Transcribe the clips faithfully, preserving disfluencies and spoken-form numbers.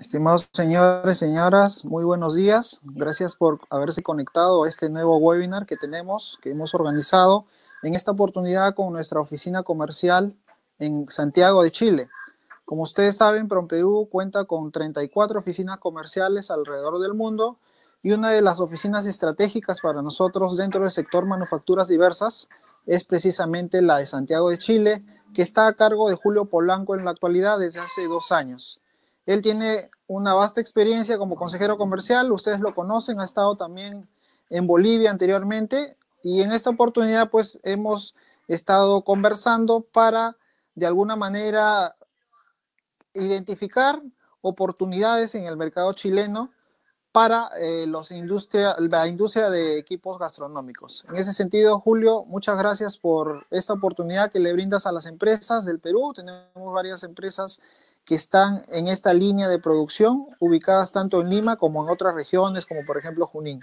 Estimados señores, señoras, muy buenos días. Gracias por haberse conectado a este nuevo webinar que tenemos, que hemos organizado en esta oportunidad con nuestra oficina comercial en Santiago de Chile. Como ustedes saben, PROMPERÚ cuenta con treinta y cuatro oficinas comerciales alrededor del mundo y una de las oficinas estratégicas para nosotros dentro del sector manufacturas diversas es precisamente la de Santiago de Chile, que está a cargo de Julio Polanco en la actualidad desde hace dos años. Él tiene una vasta experiencia como consejero comercial, ustedes lo conocen, ha estado también en Bolivia anteriormente y en esta oportunidad pues hemos estado conversando para de alguna manera identificar oportunidades en el mercado chileno para eh, los industria, la industria de equipos gastronómicos. En ese sentido, Julio, muchas gracias por esta oportunidad que le brindas a las empresas del Perú. Tenemos varias empresas que están en esta línea de producción, ubicadas tanto en Lima como en otras regiones, como por ejemplo Junín.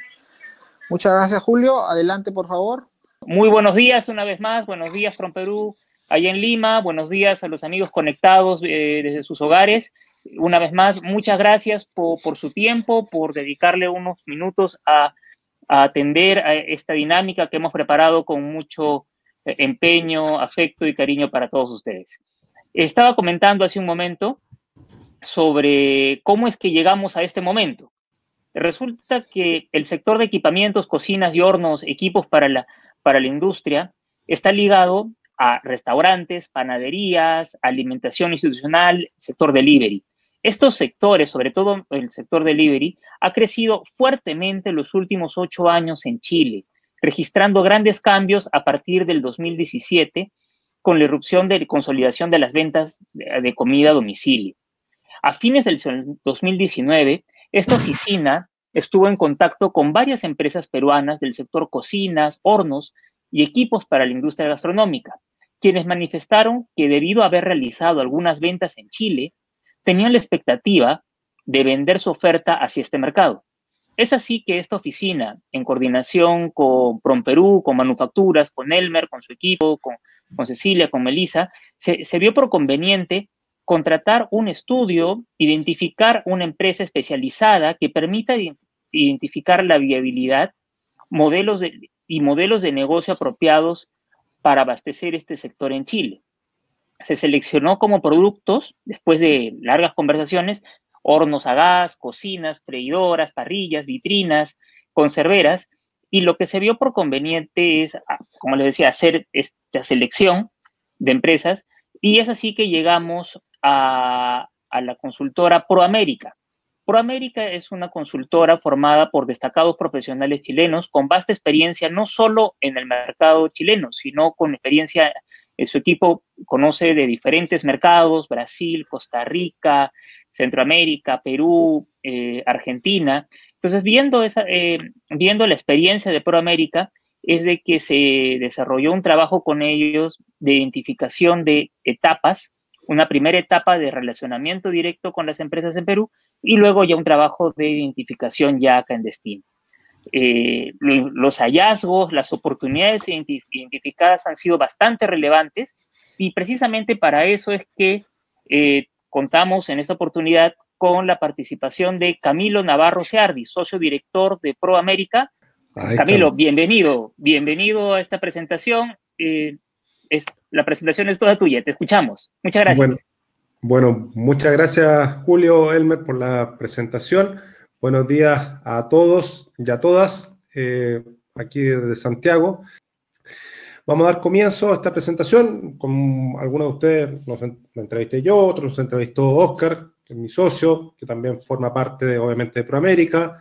Muchas gracias, Julio. Adelante, por favor. Muy buenos días una vez más. Buenos días, PROMPERÚ, allá en Lima. Buenos días a los amigos conectados eh, desde sus hogares. Una vez más, muchas gracias por, por su tiempo, por dedicarle unos minutos a, a atender a esta dinámica que hemos preparado con mucho empeño, afecto y cariño para todos ustedes. Estaba comentando hace un momento sobre cómo es que llegamos a este momento. Resulta que el sector de equipamientos, cocinas y hornos, equipos para la, para la industria, está ligado a restaurantes, panaderías, alimentación institucional, sector delivery. Estos sectores, sobre todo el sector delivery, ha crecido fuertemente en los últimos ocho años en Chile, registrando grandes cambios a partir del dos mil diecisiete, con la irrupción de consolidación de las ventas de comida a domicilio. A fines del dos mil diecinueve, esta oficina estuvo en contacto con varias empresas peruanas del sector cocinas, hornos y equipos para la industria gastronómica, quienes manifestaron que debido a haber realizado algunas ventas en Chile, tenían la expectativa de vender su oferta hacia este mercado. Es así que esta oficina, en coordinación con PROMPERÚ, con Manufacturas, con Elmer, con su equipo, con, con Cecilia, con Melissa, se, se vio por conveniente contratar un estudio, identificar una empresa especializada que permita identificar la viabilidad, modelos de, y modelos de negocio apropiados para abastecer este sector en Chile. Se seleccionó como productos, después de largas conversaciones, hornos a gas, cocinas, freidoras, parrillas, vitrinas, conserveras, y lo que se vio por conveniente es, como les decía, hacer esta selección de empresas, y es así que llegamos a, a la consultora Proamérica. Proamérica es una consultora formada por destacados profesionales chilenos con vasta experiencia no solo en el mercado chileno, sino con experiencia, su equipo conoce de diferentes mercados, Brasil, Costa Rica, Centroamérica, Perú, eh, Argentina. Entonces, viendo, esa, eh, viendo la experiencia de Proamérica, es de que se desarrolló un trabajo con ellos de identificación de etapas, una primera etapa de relacionamiento directo con las empresas en Perú y luego ya un trabajo de identificación ya acá en destino. Eh, los hallazgos, las oportunidades identificadas han sido bastante relevantes y precisamente para eso es que eh, contamos en esta oportunidad con la participación de Camilo Navarro Seardi, socio director de Proamérica. Ay, Camilo, Cam... bienvenido, bienvenido a esta presentación. Eh, es, la presentación es toda tuya, te escuchamos. Muchas gracias. Bueno, bueno, muchas gracias, Julio, Elmer, por la presentación. Buenos días a todos y a todas, eh, aquí desde Santiago. Vamos a dar comienzo a esta presentación. Con algunos de ustedes los en, me entrevisté yo, otros los entrevistó Oscar, que es mi socio, que también forma parte, de, obviamente, de Proamérica.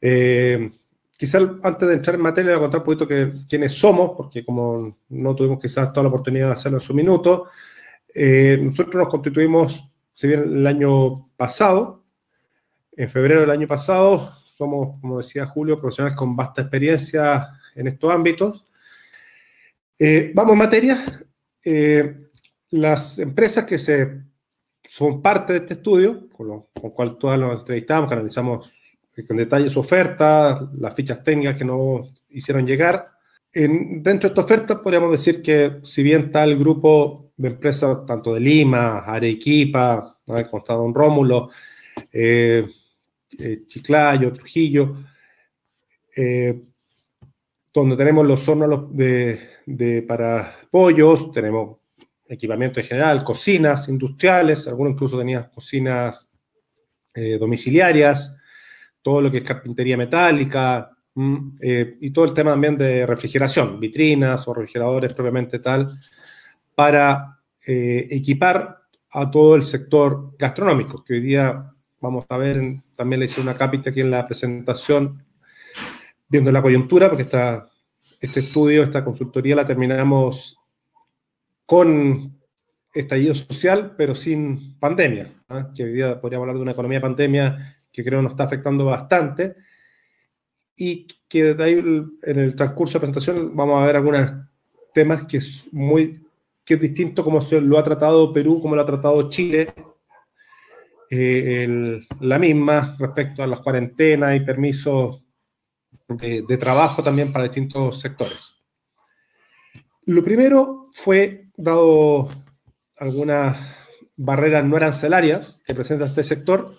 Eh, quizás antes de entrar en materia, voy a contar un poquito que, quiénes somos, porque como no tuvimos quizás toda la oportunidad de hacerlo en su minuto, eh, nosotros nos constituimos, si bien el año pasado, en febrero del año pasado, somos, como decía Julio, profesionales con vasta experiencia en estos ámbitos. Eh, vamos en materia. Eh, las empresas que se, son parte de este estudio, con lo con cual todas nos entrevistamos, que analizamos con detalle su oferta, las fichas técnicas que nos hicieron llegar. En, dentro de esta oferta podríamos decir que, si bien está el grupo de empresas, tanto de Lima, Arequipa, ¿no? Constado Don Rómulo, eh, eh, Chiclayo, Trujillo, eh, donde tenemos los hornos de, de, para pollos, tenemos equipamiento en general, cocinas industriales, algunos incluso tenían cocinas eh, domiciliarias, todo lo que es carpintería metálica, eh, y todo el tema también de refrigeración, vitrinas o refrigeradores propiamente tal, para eh, equipar a todo el sector gastronómico, que hoy día vamos a ver, en, también le hice una cápita aquí en la presentación, viendo la coyuntura, porque esta, este estudio, esta consultoría la terminamos con estallido social, pero sin pandemia, ¿eh? Que hoy día podríamos hablar de una economía pandemia que creo nos está afectando bastante, y que de ahí en el transcurso de la presentación vamos a ver algunos temas que es muy que es distinto como se lo ha tratado Perú, como lo ha tratado Chile, eh, el, la misma respecto a las cuarentenas y permisos de, de trabajo también para distintos sectores. Lo primero fue, dado algunas barreras no arancelarias que presenta este sector,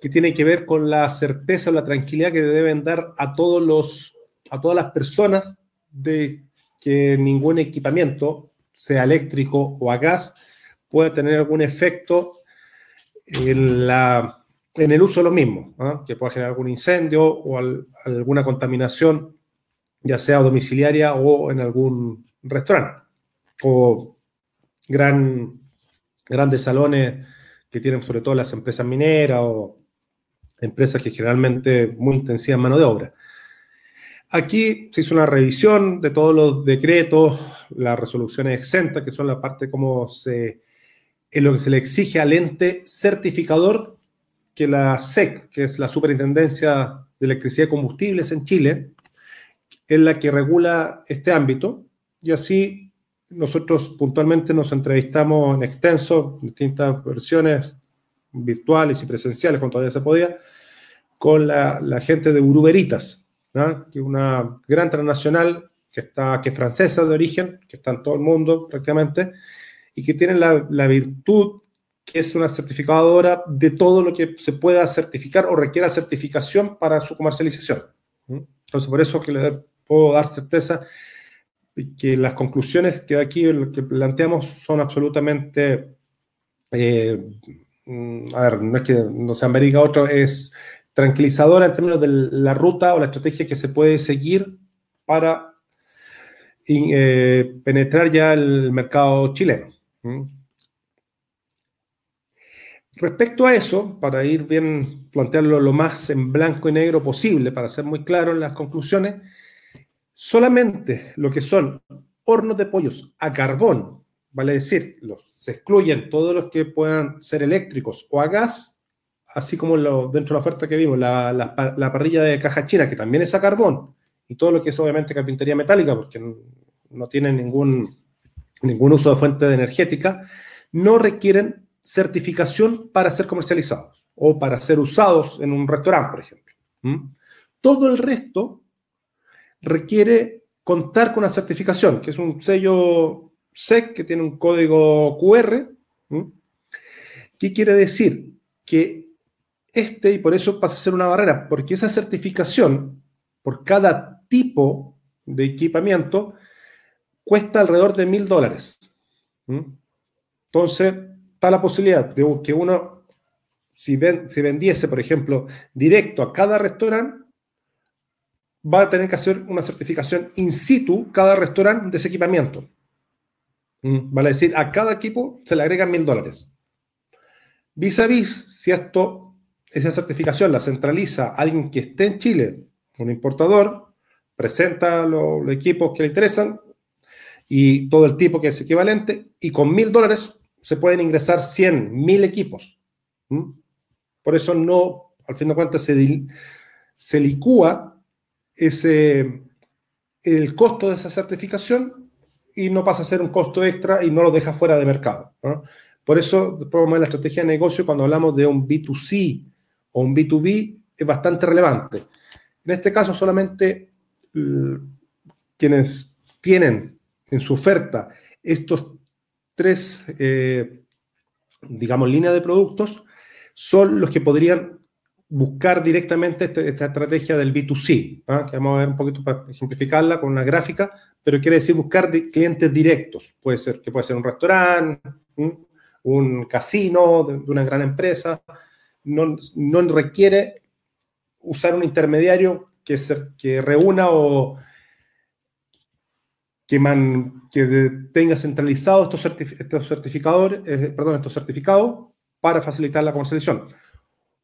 que tiene que ver con la certeza o la tranquilidad que deben dar a, todos los, a todas las personas de que ningún equipamiento, sea eléctrico o a gas, pueda tener algún efecto en, la, en el uso de los mismos, ¿eh? Que pueda generar algún incendio o al, alguna contaminación, ya sea domiciliaria o en algún restaurante, o gran, grandes salones que tienen sobre todo las empresas mineras o empresas que generalmente muy intensivas en mano de obra. Aquí se hizo una revisión de todos los decretos, las resoluciones exentas, que son la parte como se, en lo que se le exige al ente certificador, que la S E C, que es la Superintendencia de Electricidad y Combustibles en Chile, es la que regula este ámbito, y así nosotros puntualmente nos entrevistamos en extenso, en distintas versiones virtuales y presenciales, cuando todavía se podía, con la, la gente de Uruberitas, ¿no? Que es una gran transnacional que, está, que es francesa de origen, que está en todo el mundo prácticamente, y que tiene la, la virtud que es una certificadora de todo lo que se pueda certificar o requiera certificación para su comercialización. Entonces, por eso que les puedo dar certeza que las conclusiones que aquí que planteamos son absolutamente, eh, a ver, no es que no se america otro, es tranquilizadora en términos de la ruta o la estrategia que se puede seguir para eh, penetrar ya el mercado chileno. ¿Mm? Respecto a eso, para ir bien, plantearlo lo más en blanco y negro posible, para ser muy claro en las conclusiones, solamente lo que son hornos de pollos a carbón, vale decir, los, se excluyen todos los que puedan ser eléctricos o a gas, así como lo, dentro de la oferta que vimos, la, la, la parrilla de caja china, que también es a carbón, y todo lo que es obviamente carpintería metálica, porque no, no tienen ningún, ningún uso de fuente de energética, no requieren certificación para ser comercializados o para ser usados en un restaurante, por ejemplo. ¿Mm? Todo el resto requiere contar con una certificación, que es un sello S E C que tiene un código Q R. ¿Qué quiere decir? Que este, y por eso pasa a ser una barrera, porque esa certificación por cada tipo de equipamiento cuesta alrededor de mil dólares. Entonces, está la posibilidad de que uno, si, ven, si vendiese, por ejemplo, directo a cada restaurante, va a tener que hacer una certificación in situ cada restaurante de ese equipamiento. Vale decir, a cada equipo se le agregan mil dólares. Vis a vis, si esto, esa certificación la centraliza alguien que esté en Chile, un importador, presenta los, los equipos que le interesan y todo el tipo que es equivalente, y con mil dólares se pueden ingresar cien mil equipos. ¿Mm? Por eso no, al fin de cuentas, se, se licúa ese, el costo de esa certificación y no pasa a ser un costo extra y no lo deja fuera de mercado, ¿no? Por eso, después vamos a ver la estrategia de negocio cuando hablamos de un B dos C o un B dos B, es bastante relevante. En este caso, solamente eh, quienes tienen en su oferta estos tres, eh, digamos, líneas de productos, son los que podrían buscar directamente este, esta estrategia del B dos C, ¿ah? Que vamos a ver un poquito para simplificarla con una gráfica, pero quiere decir buscar de clientes directos. Puede ser que puede ser un restaurante, un, un casino de, de una gran empresa. No, no requiere usar un intermediario que, se, que reúna o que, man, que de, tenga centralizados estos, certif estos, certificadores, eh, perdón, estos certificados para facilitar la comercialización.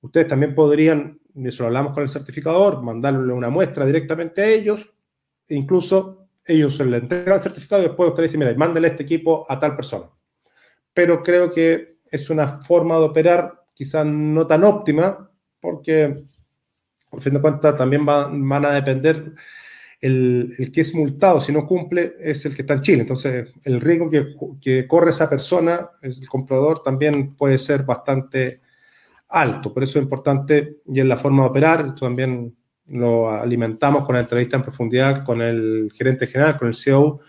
Ustedes también podrían, eso lo hablamos con el certificador, mandarle una muestra directamente a ellos, e incluso ellos se le entregan el certificado y después ustedes dicen, mira, mándale este equipo a tal persona. Pero creo que es una forma de operar quizás no tan óptima, porque, por fin de cuentas, también va, van a depender el, el que es multado, si no cumple, es el que está en Chile. Entonces, el riesgo que, que corre esa persona, el comprador, también puede ser bastante alto. Por eso es importante, y en la forma de operar, esto también lo alimentamos con la entrevista en profundidad con el gerente general, con el C E O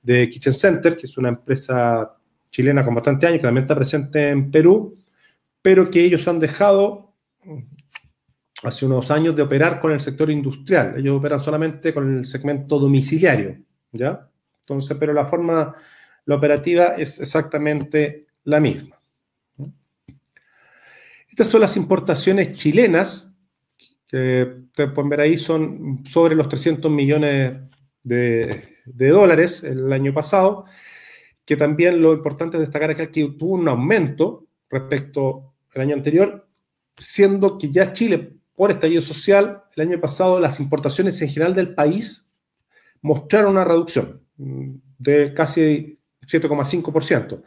de Kitchen Center, que es una empresa chilena con bastante años, que también está presente en Perú, pero que ellos han dejado hace unos años de operar con el sector industrial. Ellos operan solamente con el segmento domiciliario, ¿ya? Entonces, pero la forma, la operativa es exactamente la misma. Estas son las importaciones chilenas, que ustedes pueden ver ahí, son sobre los trescientos millones de, de dólares el año pasado, que también lo importante es destacar acá que tuvo un aumento respecto al año anterior, siendo que ya Chile, por estallido social, el año pasado las importaciones en general del país mostraron una reducción de casi siete coma cinco por ciento.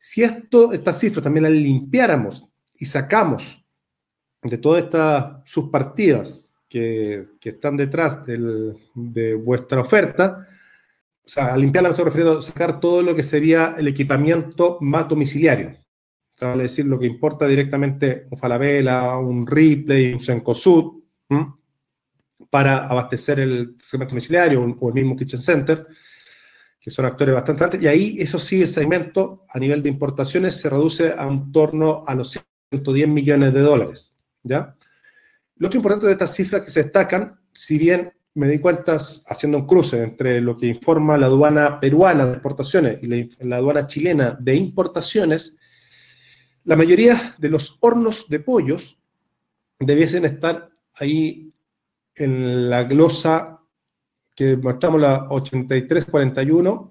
Si esto, estas cifras también las limpiáramos y sacamos de todas estas subpartidas que, que están detrás del, de vuestra oferta, o sea, a limpiarla me estoy refiriendo a sacar todo lo que sería el equipamiento más domiciliario. Es decir, lo que importa directamente un Falabella, un Ripley, un Sencosud, ¿m? Para abastecer el segmento domiciliario un, o el mismo Kitchen Center, que son actores bastante antes. Y ahí, eso sí, el segmento a nivel de importaciones se reduce a un torno a los ciento diez millones de dólares, ¿ya? Lo otro importante de estas cifras que se destacan, si bien me di cuenta haciendo un cruce entre lo que informa la aduana peruana de exportaciones y la, la aduana chilena de importaciones, la mayoría de los hornos de pollos debiesen estar ahí en la glosa que mostramos, la ochenta y tres cuarenta y uno,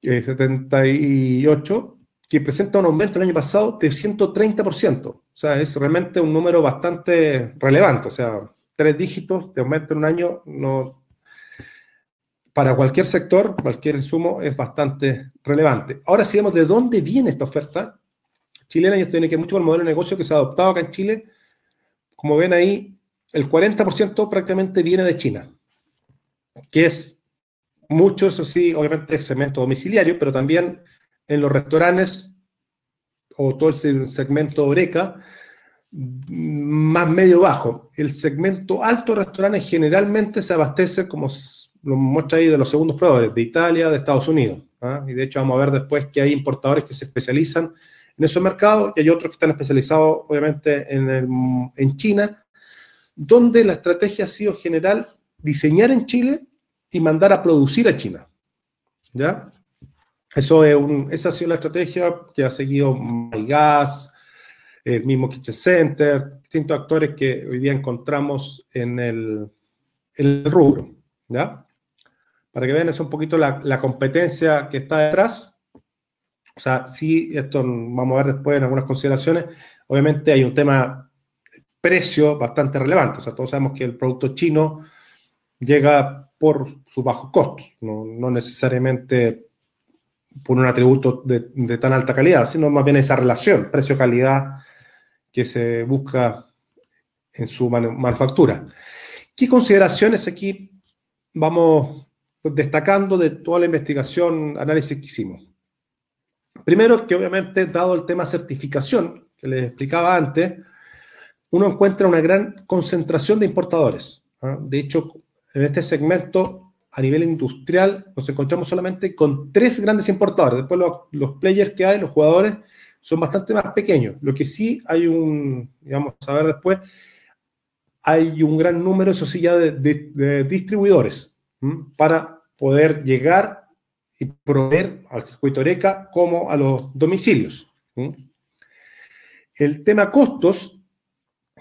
eh, setenta y ocho, que presenta un aumento el año pasado de ciento treinta por ciento. O sea, es realmente un número bastante relevante. O sea, tres dígitos de aumento en un año, no, para cualquier sector, cualquier insumo, es bastante relevante. Ahora, si vemos de dónde viene esta oferta chilena, y esto tiene que ver mucho con el modelo de negocio que se ha adoptado acá en Chile. Como ven ahí, el cuarenta por ciento prácticamente viene de China, que es mucho, eso sí, obviamente el segmento domiciliario, pero también en los restaurantes o todo el segmento horeca, más medio-bajo. El segmento alto de restaurantes generalmente se abastece, como lo muestra ahí, de los segundos proveedores, de Italia, de Estados Unidos, ¿ah? Y de hecho vamos a ver después que hay importadores que se especializan en esos mercados, y hay otros que están especializados, obviamente, en, el, en China, donde la estrategia ha sido general diseñar en Chile y mandar a producir a China, ¿ya? Eso es un, esa ha sido la estrategia que ha seguido Maigas, el mismo Kitchen Center, distintos actores que hoy día encontramos en el, en el rubro, ¿ya? Para que vean, es un poquito la, la competencia que está detrás. O sea, sí, esto vamos a ver después en algunas consideraciones. Obviamente hay un tema precio bastante relevante. O sea, todos sabemos que el producto chino llega por sus bajos costos, no, no necesariamente por un atributo de, de tan alta calidad, sino más bien esa relación precio-calidad que se busca en su manufactura. ¿Qué consideraciones aquí vamos destacando de toda la investigación, análisis que hicimos? Primero, que obviamente, dado el tema certificación, que les explicaba antes, uno encuentra una gran concentración de importadores, ¿ah? De hecho, en este segmento, a nivel industrial, nos encontramos solamente con tres grandes importadores. Después los, los players que hay, los jugadores, son bastante más pequeños. Lo que sí hay un, digamos, a ver después, hay un gran número, eso sí, ya de, de, de distribuidores, ¿m? Para poder llegar y proveer al circuito Horeca como a los domicilios. ¿M? El tema costos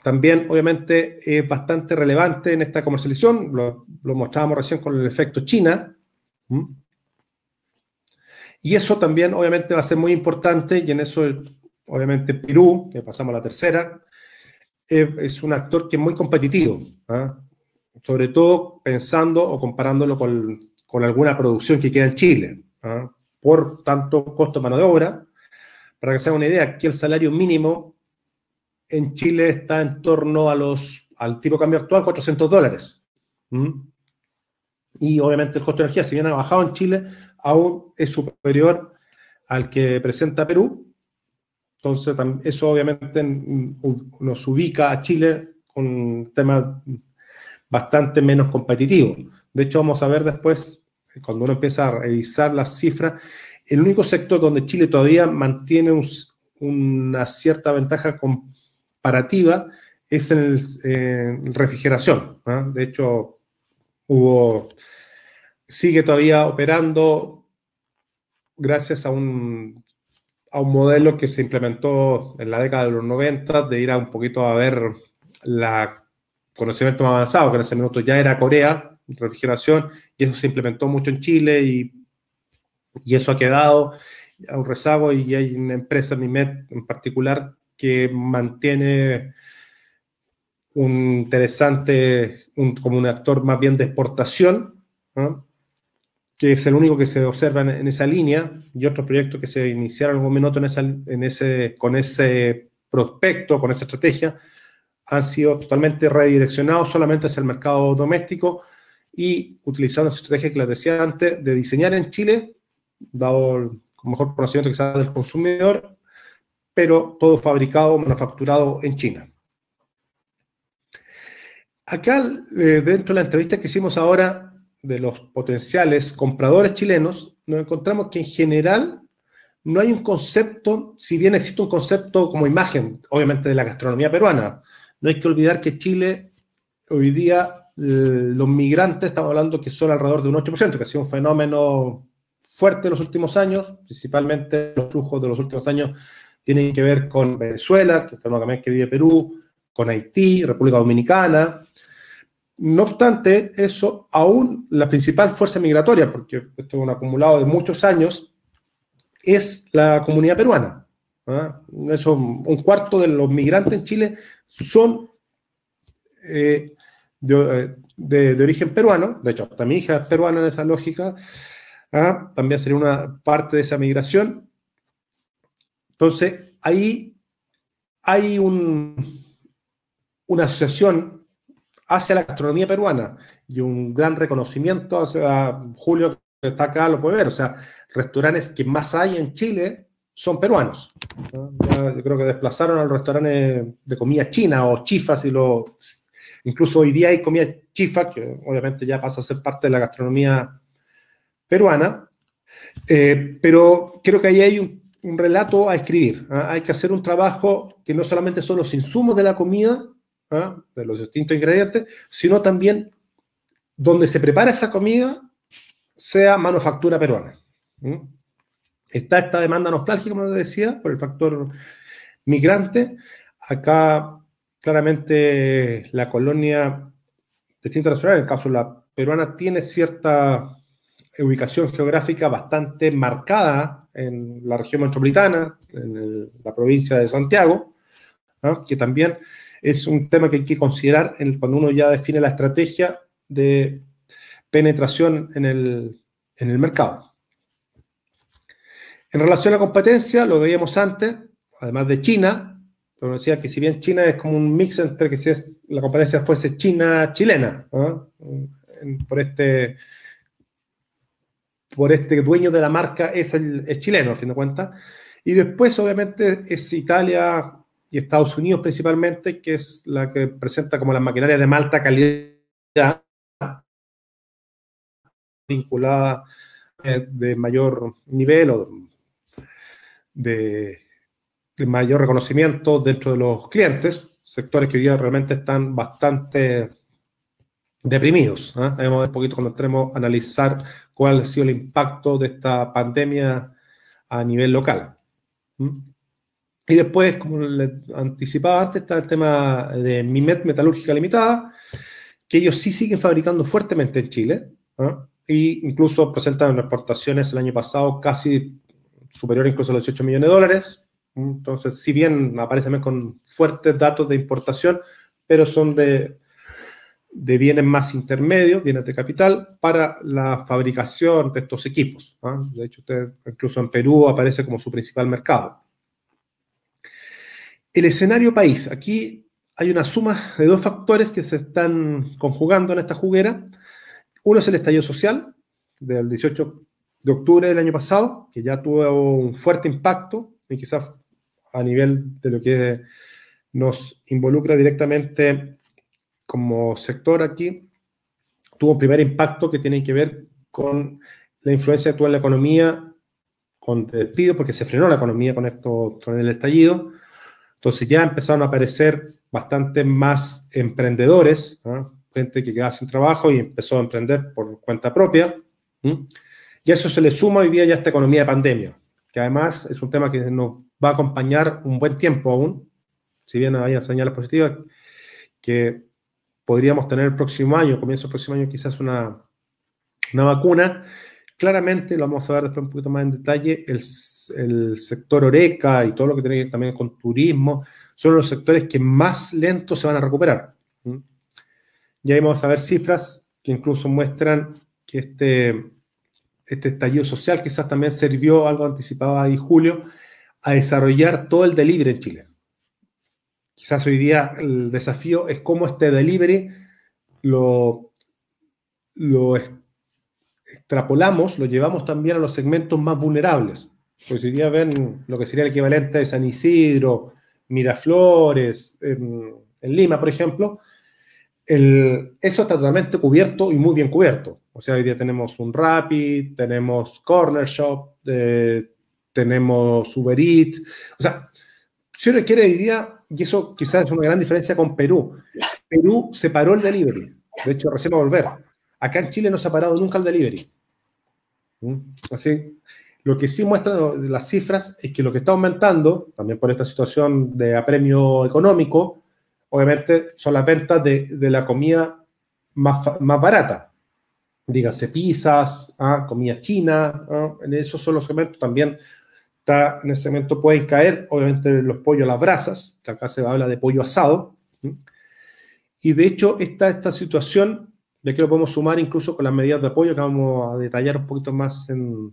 también, obviamente, es bastante relevante en esta comercialización. Lo, lo mostrábamos recién con el efecto China. ¿M? Y eso también, obviamente, va a ser muy importante, y en eso, obviamente, Perú, que pasamos a la tercera, eh, es un actor que es muy competitivo, ¿eh? Sobre todo pensando o comparándolo con, con alguna producción que queda en Chile, ¿eh? Por tanto, costo de mano de obra. Para que se hagan una idea, aquí el salario mínimo en Chile está en torno a los, al tipo de cambio actual, cuatrocientos dólares. ¿Mm? Y obviamente el costo de energía, si bien ha bajado en Chile, aún es superior al que presenta Perú. Entonces, eso obviamente nos ubica a Chile con un tema bastante menos competitivo. De hecho, vamos a ver después, cuando uno empieza a revisar las cifras, el único sector donde Chile todavía mantiene un, una cierta ventaja comparativa es en el, eh, refrigeración, ¿no? De hecho, hubo... sigue todavía operando gracias a un, a un modelo que se implementó en la década de los noventa, de ir a un poquito a ver la conocimiento más avanzado, que en ese minuto ya era Corea, refrigeración, y eso se implementó mucho en Chile, y, y eso ha quedado a un rezago, y hay una empresa, MIMET en particular, que mantiene un interesante, un, como un actor más bien de exportación, ¿no? Que es el único que se observa en, en esa línea, y otros proyectos que se iniciaron en algún minuto en esa, en ese, con ese prospecto, con esa estrategia, han sido totalmente redireccionados solamente hacia el mercado doméstico y utilizando esa estrategia que les decía antes, de diseñar en Chile, dado el mejor conocimiento quizás del consumidor, pero todo fabricado, manufacturado en China. Acá, eh, dentro de la entrevista que hicimos ahora, de los potenciales compradores chilenos, nos encontramos que en general no hay un concepto, si bien existe un concepto como imagen, obviamente, de la gastronomía peruana. No hay que olvidar que Chile, hoy día, eh, los migrantes, estamos hablando que son alrededor de un ocho por ciento, que ha sido un fenómeno fuerte en los últimos años, principalmente los flujos de los últimos años tienen que ver con Venezuela, que también que vive Perú, con Haití, República Dominicana. No obstante, eso aún la principal fuerza migratoria, porque esto es un acumulado de muchos años, es la comunidad peruana, ¿ah? Eso, un cuarto de los migrantes en Chile son eh, de, de, de origen peruano, de hecho, hasta mi hija es peruana en esa lógica, ¿ah? También sería una parte de esa migración. Entonces, ahí hay un, una asociación hacia la gastronomía peruana, y un gran reconocimiento hacia Julio, que está acá, lo puede ver, o sea, restaurantes que más hay en Chile son peruanos, ¿no? Ya, yo creo que desplazaron a los restaurantes de comida china, o chifas, y lo, incluso hoy día hay comida chifa, que obviamente ya pasa a ser parte de la gastronomía peruana, eh, pero creo que ahí hay un, un relato a escribir, ¿eh? Hay que hacer un trabajo que no solamente son los insumos de la comida, ¿eh? De los distintos ingredientes, sino también donde se prepara esa comida sea manufactura peruana. ¿Mm? Está esta demanda nostálgica, como les decía, por el factor migrante. Acá, claramente, la colonia distinta nacional, en el caso de la peruana, tiene cierta ubicación geográfica bastante marcada en la región metropolitana, en el, la provincia de Santiago, ¿no? Que también es un tema que hay que considerar en el, cuando uno ya define la estrategia de penetración en el, en el mercado. En relación a la competencia, lo veíamos antes, además de China, pero decía que si bien China es como un mix entre que si es, la competencia fuese China-chilena, ¿eh? Por este por este dueño de la marca es, el, es chileno, a fin de cuentas, y después obviamente es Italia y Estados Unidos principalmente, que es la que presenta como las maquinarias de más alta calidad, vinculada eh, de mayor nivel o de, de mayor reconocimiento dentro de los clientes, sectores que hoy día realmente están bastante deprimidos. ¿eh? Vemos un poquito cuando entremos a analizar cuál ha sido el impacto de esta pandemia a nivel local. ¿Mm? Y después, como les anticipaba antes, está el tema de MIMET, Metalúrgica Limitada, que ellos sí siguen fabricando fuertemente en Chile, ¿eh? e incluso presentan exportaciones el año pasado casi superior incluso a los dieciocho millones de dólares. Entonces, si bien aparecen con fuertes datos de importación, pero son de, de bienes más intermedios, bienes de capital, para la fabricación de estos equipos. ¿eh? De hecho, usted incluso en Perú aparece como su principal mercado. El escenario país. Aquí hay una suma de dos factores que se están conjugando en esta juguera. Uno es el estallido social del dieciocho de octubre del año pasado, que ya tuvo un fuerte impacto y quizás a nivel de lo que nos involucra directamente como sector aquí, tuvo un primer impacto que tiene que ver con la influencia actual en la economía, con despidos, porque se frenó la economía con, esto, con el estallido. Entonces ya empezaron a aparecer bastante más emprendedores, ¿no? Gente que quedaba sin trabajo y empezó a emprender por cuenta propia. ¿Mm? Y a eso se le suma hoy día ya esta economía de pandemia, que además es un tema que nos va a acompañar un buen tiempo aún, si bien hay señales positivas, que podríamos tener el próximo año, comienzo del próximo año, quizás una, una vacuna. Claramente, lo vamos a ver después un poquito más en detalle, el, el sector Horeca y todo lo que tiene que ver también con turismo, son los sectores que más lentos se van a recuperar. Y ahí vamos a ver cifras que incluso muestran que este, este estallido social quizás también sirvió, algo anticipado ahí Julio, a desarrollar todo el delivery en Chile. Quizás hoy día el desafío es cómo este delivery lo... lo extrapolamos, lo llevamos también a los segmentos más vulnerables. Pues hoy día ven lo que sería el equivalente de San Isidro, Miraflores, en, en Lima, por ejemplo. El, eso está totalmente cubierto y muy bien cubierto. O sea, hoy día tenemos un Rappi, tenemos Cornershop, eh, tenemos Uber Eats. O sea, si uno quiere hoy día, y eso quizás es una gran diferencia con Perú, Perú separó el delivery. De hecho, recién va a volver. Acá en Chile no se ha parado nunca el delivery. ¿Mm? Así, lo que sí muestran las cifras es que lo que está aumentando, también por esta situación de apremio económico, obviamente son las ventas de, de la comida más, más barata. Dígase pizzas, ¿ah? comida china, ¿ah? en esos son los segmentos. También está, en ese segmento pueden caer, obviamente, los pollos a las brasas, que acá se habla de pollo asado. ¿Mm? Y de hecho, esta, esta situación... de que lo podemos sumar incluso con las medidas de apoyo que vamos a detallar un poquito más, en,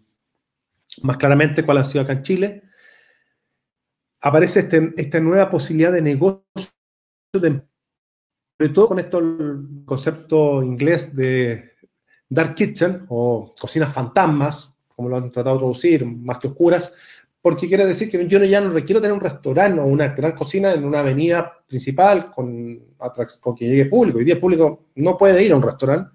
más claramente cuál ha sido acá en Chile. Aparece este, esta nueva posibilidad de negocio, de, sobre todo con esto el concepto inglés de dark kitchen o cocinas fantasmas, como lo han tratado de traducir, más que oscuras, porque quiere decir que yo ya no requiero tener un restaurante o una gran cocina en una avenida principal con, con que llegue público. Hoy día el público no puede ir a un restaurante.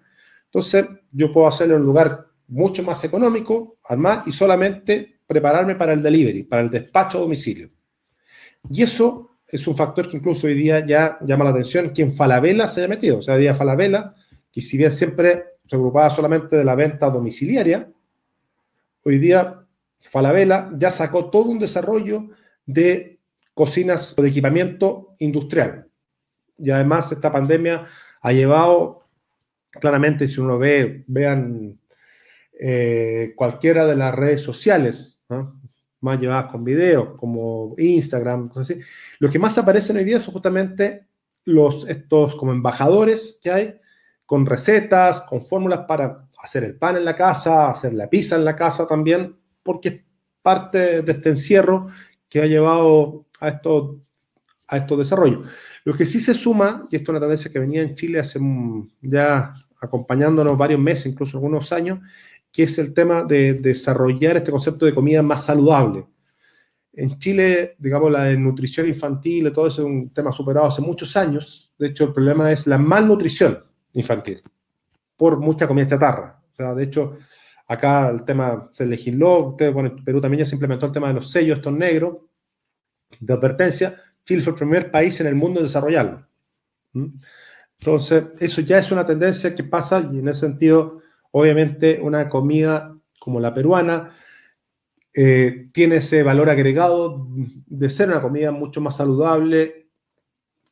Entonces, yo puedo hacerlo en un lugar mucho más económico, armar, y solamente prepararme para el delivery, para el despacho a domicilio. Y eso es un factor que incluso hoy día ya llama la atención, que en Falabella se haya metido. O sea, hoy día Falabella, que si bien siempre se ocupaba solamente de la venta domiciliaria, hoy día... Falabella ya sacó todo un desarrollo de cocinas o de equipamiento industrial. Y además esta pandemia ha llevado, claramente si uno ve, vean eh, cualquiera de las redes sociales, ¿no? más llevadas con videos, como Instagram, cosas así. Lo que más aparecen hoy día son justamente los, estos como embajadores que hay, con recetas, con fórmulas para hacer el pan en la casa, hacer la pizza en la casa también, porque es parte de este encierro que ha llevado a estos, a estos desarrollos. Lo que sí se suma, y esto es una tendencia que venía en Chile hace ya acompañándonos varios meses, incluso algunos años, que es el tema de desarrollar este concepto de comida más saludable. En Chile, digamos, la nutrición infantil, todo eso es un tema superado hace muchos años. De hecho, el problema es la malnutrición infantil por mucha comida chatarra. O sea, de hecho... acá el tema se legisló, ustedes, bueno, en Perú también ya se implementó el tema de los sellos, estos negros, de advertencia, Chile fue el primer país en el mundo en desarrollarlo. Entonces, eso ya es una tendencia que pasa, y en ese sentido, obviamente, una comida como la peruana eh, tiene ese valor agregado de ser una comida mucho más saludable,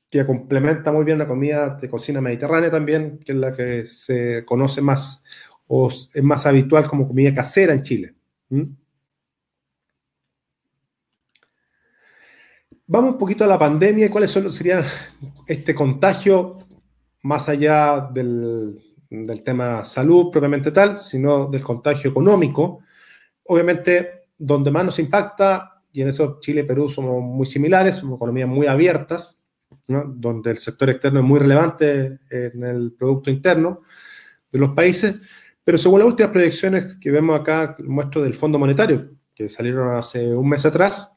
que complementa muy bien la comida de cocina mediterránea también, que es la que se conoce más o es más habitual como comida casera en Chile. ¿Mm? Vamos un poquito a la pandemia y cuáles son, serían este contagio, más allá del, del tema salud propiamente tal, sino del contagio económico. Obviamente, donde más nos impacta, y en eso Chile y Perú somos muy similares, somos economías muy abiertas, ¿no? Donde el sector externo es muy relevante en el producto interno de los países, pero según las últimas proyecciones que vemos acá, muestro del Fondo Monetario, que salieron hace un mes atrás,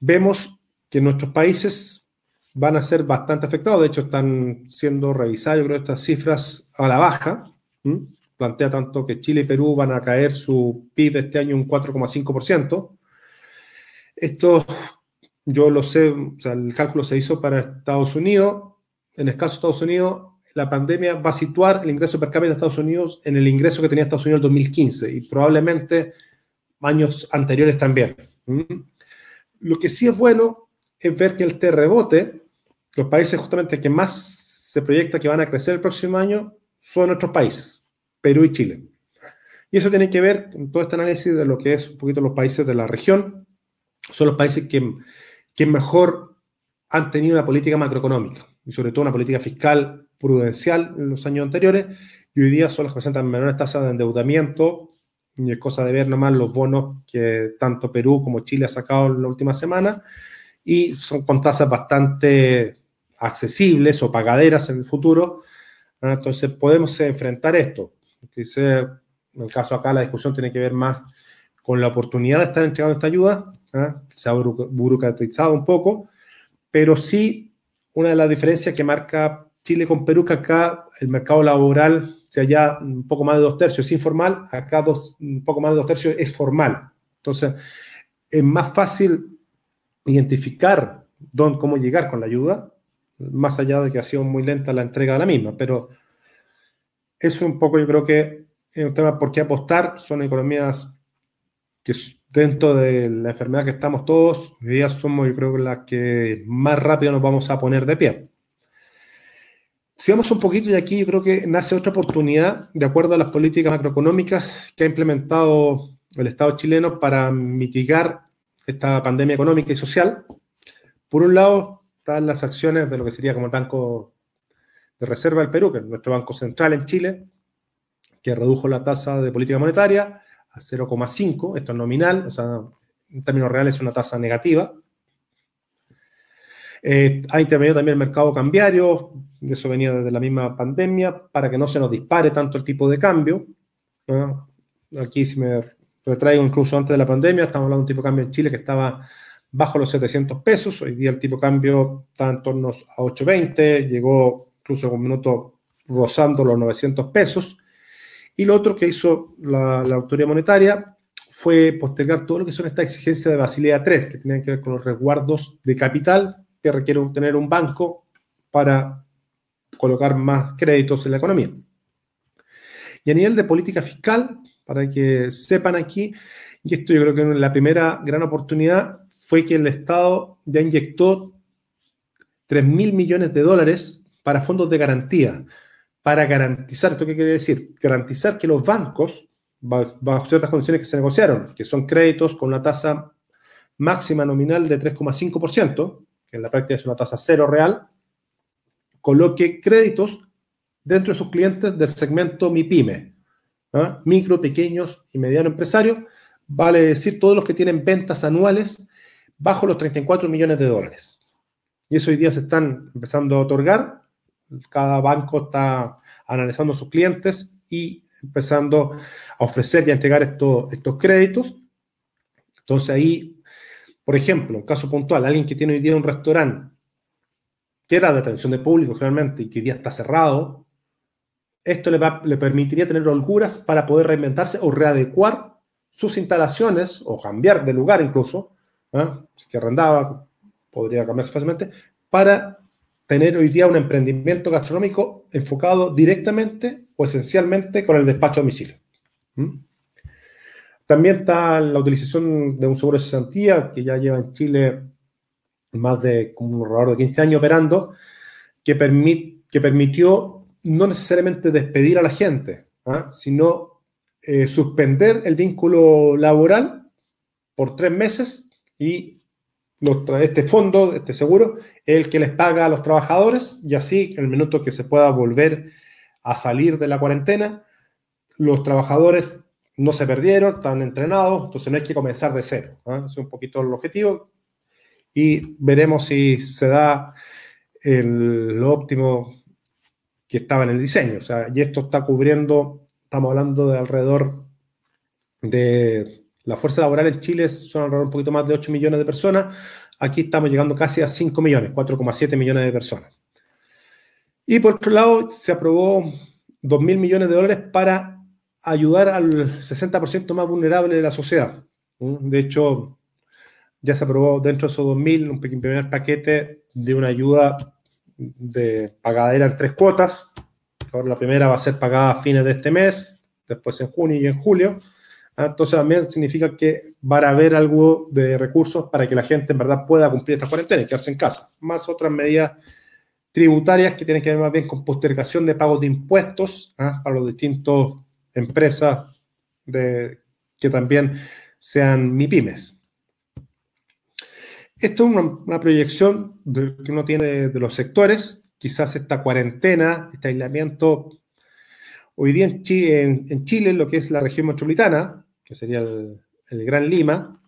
vemos que nuestros países van a ser bastante afectados. De hecho, están siendo revisadas, yo creo, estas cifras a la baja. ¿Mm? Plantea tanto que Chile y Perú van a caer su P I B este año un cuatro coma cinco por ciento. Esto, yo lo sé, o sea, el cálculo se hizo para Estados Unidos. En el caso de Estados Unidos, la pandemia va a situar el ingreso per cápita de Estados Unidos en el ingreso que tenía Estados Unidos en el dos mil quince y probablemente años anteriores también. ¿Mm? Lo que sí es bueno es ver que el rebote, los países justamente que más se proyecta que van a crecer el próximo año son nuestros países, Perú y Chile. Y eso tiene que ver con todo este análisis de lo que es un poquito los países de la región, son los países que, que mejor han tenido una política macroeconómica y sobre todo una política fiscal prudencial en los años anteriores, y hoy día son los que presentan menores tasas de endeudamiento. Y es cosa de ver nomás los bonos que tanto Perú como Chile ha sacado en la última semana, y son con tasas bastante accesibles o pagaderas en el futuro. Entonces podemos enfrentar esto. Dice, en el caso acá la discusión tiene que ver más con la oportunidad de estar entregando esta ayuda, ¿eh? Se ha burocratizado un poco, pero sí una de las diferencias que marca Chile con Perú, que acá el mercado laboral, o sea, ya un poco más de dos tercios es informal, acá dos, un poco más de dos tercios es formal. Entonces, es más fácil identificar don, cómo llegar con la ayuda, más allá de que ha sido muy lenta la entrega de la misma. Pero eso un poco yo creo que es un tema por qué apostar. Son economías que dentro de la enfermedad que estamos todos, hoy día somos yo creo las que más rápido nos vamos a poner de pie. Sigamos un poquito, y aquí yo creo que nace otra oportunidad de acuerdo a las políticas macroeconómicas que ha implementado el Estado chileno para mitigar esta pandemia económica y social. Por un lado están las acciones de lo que sería como el Banco de Reserva del Perú, que es nuestro banco central en Chile, que redujo la tasa de política monetaria a cero coma cinco, esto es nominal, o sea, en términos reales es una tasa negativa. Eh, ha intervenido también el mercado cambiario, eso venía desde la misma pandemia, para que no se nos dispare tanto el tipo de cambio, ¿no? Aquí si me retraigo incluso antes de la pandemia, estamos hablando de un tipo de cambio en Chile que estaba bajo los setecientos pesos, hoy día el tipo de cambio está en torno a ocho veinte, llegó incluso en un minuto rozando los novecientos pesos, y lo otro que hizo la, la autoridad monetaria fue postergar todo lo que son esta exigencia de Basilea tres, que tienen que ver con los resguardos de capital, que requiere tener un banco para colocar más créditos en la economía. Y a nivel de política fiscal, para que sepan aquí, y esto yo creo que la primera gran oportunidad fue que el Estado ya inyectó tres mil millones de dólares para fondos de garantía, para garantizar, ¿esto qué quiere decir? Garantizar que los bancos, bajo ciertas condiciones que se negociaron, que son créditos con una tasa máxima nominal de tres coma cinco por ciento, que en la práctica es una tasa cero real, coloque créditos dentro de sus clientes del segmento MIPYME, ¿no? Micro, pequeños y mediano empresarios, vale decir todos los que tienen ventas anuales bajo los treinta y cuatro millones de dólares. Y eso hoy día se están empezando a otorgar, cada banco está analizando a sus clientes y empezando a ofrecer y a entregar estos, estos créditos. Entonces ahí, por ejemplo, un caso puntual, alguien que tiene hoy día un restaurante que era de atención de público generalmente y que hoy día está cerrado, esto le, va, le permitiría tener holguras para poder reinventarse o readecuar sus instalaciones o cambiar de lugar incluso ¿ah? que arrendaba, podría cambiarse fácilmente, para tener hoy día un emprendimiento gastronómico enfocado directamente o esencialmente con el despacho a domicilio. ¿Mm? También está la utilización de un seguro de cesantía, que ya lleva en Chile más de como un alrededor de quince años operando, que, permit, que permitió no necesariamente despedir a la gente, ¿ah? sino eh, suspender el vínculo laboral por tres meses y los, este fondo, este seguro, es el que les paga a los trabajadores y así, en el minuto que se pueda volver a salir de la cuarentena, los trabajadores no se perdieron, están entrenados, entonces no hay que comenzar de cero. ¿eh? Es un poquito el objetivo y veremos si se da el, lo óptimo que estaba en el diseño. O sea, y esto está cubriendo, estamos hablando de alrededor de la fuerza laboral en Chile, son alrededor un poquito más de ocho millones de personas. Aquí estamos llegando casi a cinco millones, cuatro coma siete millones de personas. Y por otro lado, se aprobó dos mil millones de dólares para ayudar al sesenta por ciento más vulnerable de la sociedad. De hecho, ya se aprobó dentro de esos dos mil un primer paquete de una ayuda de pagadera en tres cuotas. Ahora la primera va a ser pagada a fines de este mes, después en junio y en julio. Entonces también significa que van a haber algo de recursos para que la gente en verdad pueda cumplir estas cuarentenas y quedarse en casa. Más otras medidas tributarias que tienen que ver más bien con postergación de pagos de impuestos ¿ah? para los distintos empresas de, que también sean MIPYMES. Esto es una, una proyección de, que uno tiene de, de los sectores. Quizás esta cuarentena, este aislamiento, hoy día en Chile, en, en Chile, lo que es la región metropolitana, que sería el, el Gran Lima,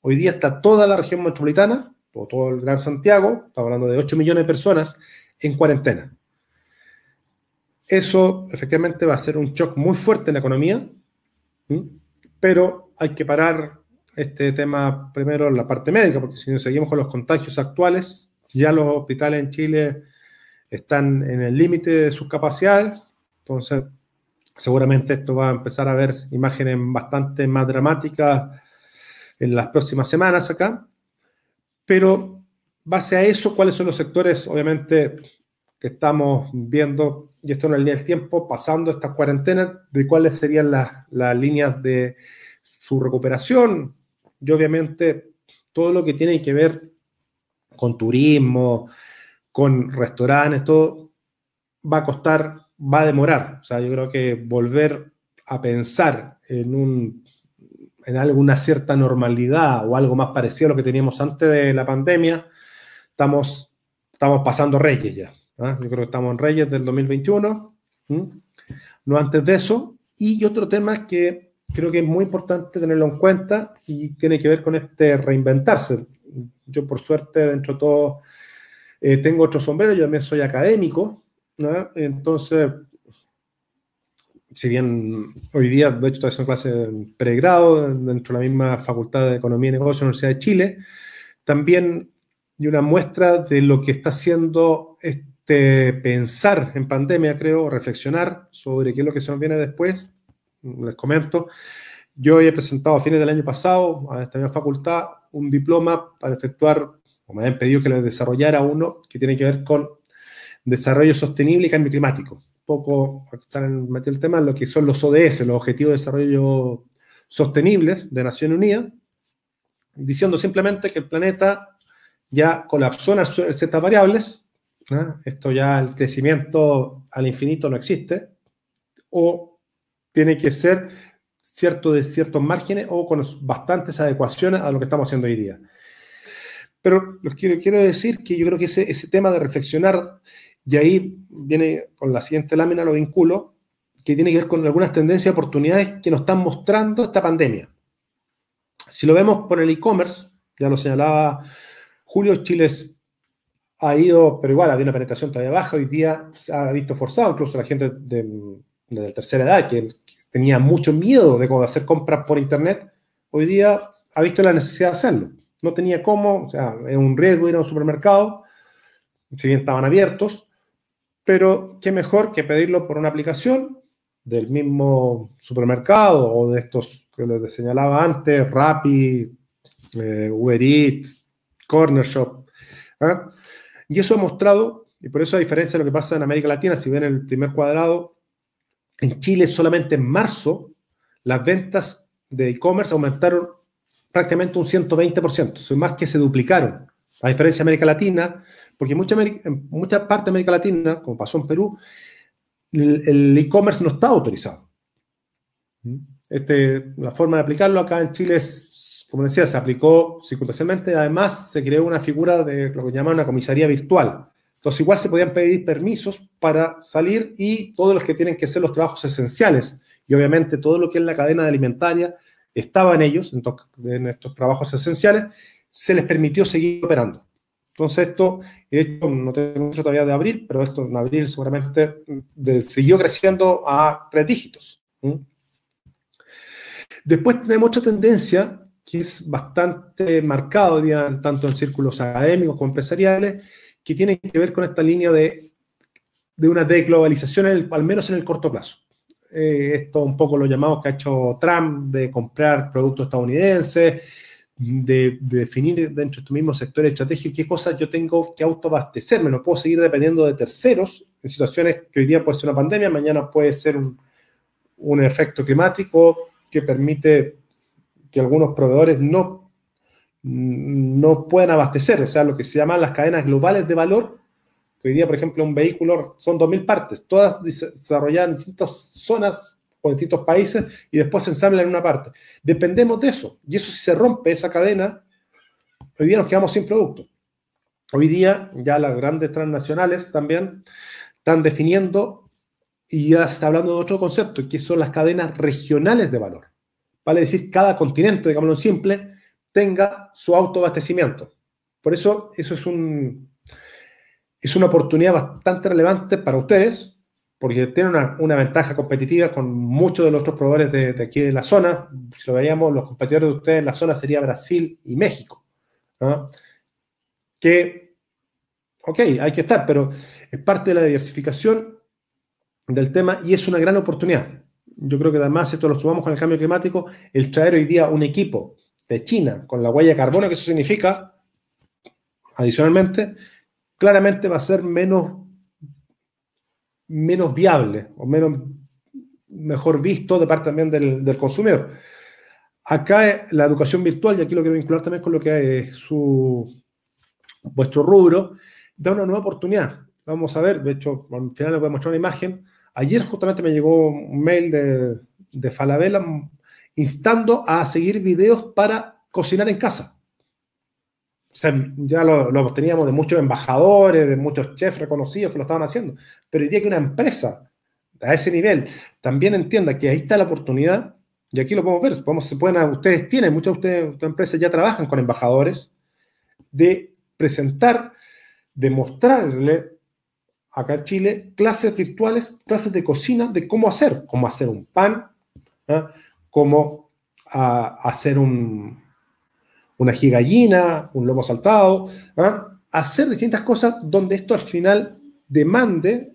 hoy día está toda la región metropolitana, o todo el Gran Santiago, estamos hablando de ocho millones de personas, en cuarentena. Eso, efectivamente, va a ser un shock muy fuerte en la economía, ¿sí? pero hay que parar este tema primero en la parte médica, porque si nos seguimos con los contagios actuales, ya los hospitales en Chile están en el límite de sus capacidades, entonces seguramente esto va a empezar a ver imágenes bastante más dramáticas en las próximas semanas acá, pero base a eso, ¿cuáles son los sectores, obviamente, que estamos viendo? Y esto en la línea del tiempo, pasando estas cuarentenas, de cuáles serían las, las líneas de su recuperación. Y obviamente todo lo que tiene que ver con turismo, con restaurantes, todo va a costar, va a demorar. O sea, yo creo que volver a pensar en, un, en alguna cierta normalidad o algo más parecido a lo que teníamos antes de la pandemia, estamos, estamos pasando Reyes ya. ¿Ah? Yo creo que estamos en Reyes del dos mil veintiuno, ¿Mm? no antes de eso. Y otro tema que creo que es muy importante tenerlo en cuenta y tiene que ver con este reinventarse. Yo, por suerte, dentro de todo, eh, tengo otro sombrero, yo también soy académico, ¿no? Entonces, si bien hoy día, de hecho, estoy haciendo clases en pregrado dentro de la misma Facultad de Economía y Negocios de la Universidad de Chile, también hay una muestra de lo que está haciendo este de pensar en pandemia, creo, reflexionar sobre qué es lo que se nos viene después. Les comento, yo he presentado a fines del año pasado a esta misma facultad un diploma para efectuar, o me han pedido que les desarrollara uno que tiene que ver con desarrollo sostenible y cambio climático. Un poco, estar en el tema, lo que son los O D S, los Objetivos de Desarrollo Sostenibles de Naciones Unidas, diciendo simplemente que el planeta ya colapsó en ciertas variables. ¿Ah? Esto ya, el crecimiento al infinito no existe, o tiene que ser cierto de ciertos márgenes o con bastantes adecuaciones a lo que estamos haciendo hoy día. Pero los quiero, quiero decir que yo creo que ese, ese tema de reflexionar, y ahí viene con la siguiente lámina, lo vinculo, que tiene que ver con algunas tendencias y oportunidades que nos están mostrando esta pandemia. Si lo vemos por el e-commerce, ya lo señalaba Julio, Chile es ha ido, pero igual había una penetración todavía baja, hoy día se ha visto forzado, incluso la gente de, de la tercera edad, que, que tenía mucho miedo de, de hacer compras por internet, hoy día ha visto la necesidad de hacerlo. No tenía cómo, o sea, es un riesgo ir a un supermercado, si bien estaban abiertos, pero qué mejor que pedirlo por una aplicación del mismo supermercado o de estos que les señalaba antes, Rappi, eh, Uber Eats, Cornershop, ¿ah? Y eso ha mostrado, y por eso a diferencia de lo que pasa en América Latina, si ven el primer cuadrado, en Chile solamente en marzo las ventas de e-commerce aumentaron prácticamente un ciento veinte por ciento, son más que se duplicaron, a diferencia de América Latina, porque mucha América, en mucha parte de América Latina, como pasó en Perú, el e-commerce no está autorizado. Este, la forma de aplicarlo acá en Chile es, como decía, se aplicó circunstancialmente, además se creó una figura de lo que llaman una comisaría virtual. Entonces igual se podían pedir permisos para salir y todos los que tienen que hacer los trabajos esenciales, y obviamente todo lo que es la cadena alimentaria estaba en ellos, en, en estos trabajos esenciales, se les permitió seguir operando. Entonces esto, de hecho, no tengo mucho todavía de abril, pero esto en abril seguramente de, siguió creciendo a tres dígitos. ¿Mm? Después tenemos otra tendencia que es bastante marcada, digamos, tanto en círculos académicos como empresariales, que tiene que ver con esta línea de, de una desglobalización, en el, al menos en el corto plazo. Eh, esto un poco lo llamamos que ha hecho Trump, de comprar productos estadounidenses, De, de definir dentro de estos mismos sectores estratégicos qué cosas yo tengo que autoabastecerme, no puedo seguir dependiendo de terceros en situaciones que hoy día puede ser una pandemia, mañana puede ser un, un efecto climático que permite que algunos proveedores no, no puedan abastecer, o sea, lo que se llaman las cadenas globales de valor, que hoy día, por ejemplo, un vehículo son dos mil partes, todas desarrolladas en distintas zonas, o en distintos países, y después se ensamblan en una parte. Dependemos de eso, y eso si se rompe esa cadena, hoy día nos quedamos sin producto. Hoy día ya las grandes transnacionales también están definiendo, y ya se está hablando de otro concepto, que son las cadenas regionales de valor. Vale decir, cada continente, digámoslo simple, tenga su autoabastecimiento. Por eso, eso es, un, es una oportunidad bastante relevante para ustedes, porque tiene una, una ventaja competitiva con muchos de los otros proveedores de, de aquí de la zona. Si lo veíamos, los competidores de ustedes en la zona serían Brasil y México, ¿no? Que, ok, hay que estar, pero es parte de la diversificación del tema y es una gran oportunidad. Yo creo que además, esto lo sumamos con el cambio climático, el traer hoy día un equipo de China con la huella de carbono, que eso significa, adicionalmente, claramente va a ser menos... menos viable, o menos mejor visto de parte también del, del consumidor. Acá la educación virtual, y aquí lo quiero vincular también con lo que es su, vuestro rubro, da una nueva oportunidad. Vamos a ver, de hecho, al final les voy a mostrar una imagen. Ayer justamente me llegó un mail de, de Falabella instando a seguir videos para cocinar en casa. O sea, ya lo, lo teníamos de muchos embajadores, de muchos chefs reconocidos que lo estaban haciendo. Pero el día que una empresa a ese nivel también entienda que ahí está la oportunidad, y aquí lo podemos ver, podemos, se pueden, ustedes tienen, muchas de ustedes, muchas empresas ya trabajan con embajadores, de presentar, de mostrarle acá en Chile clases virtuales, clases de cocina, de cómo hacer, cómo hacer un pan, ¿eh? Cómo a, hacer un... una gigallina, un lomo saltado, ¿ah? Hacer distintas cosas donde esto al final demande,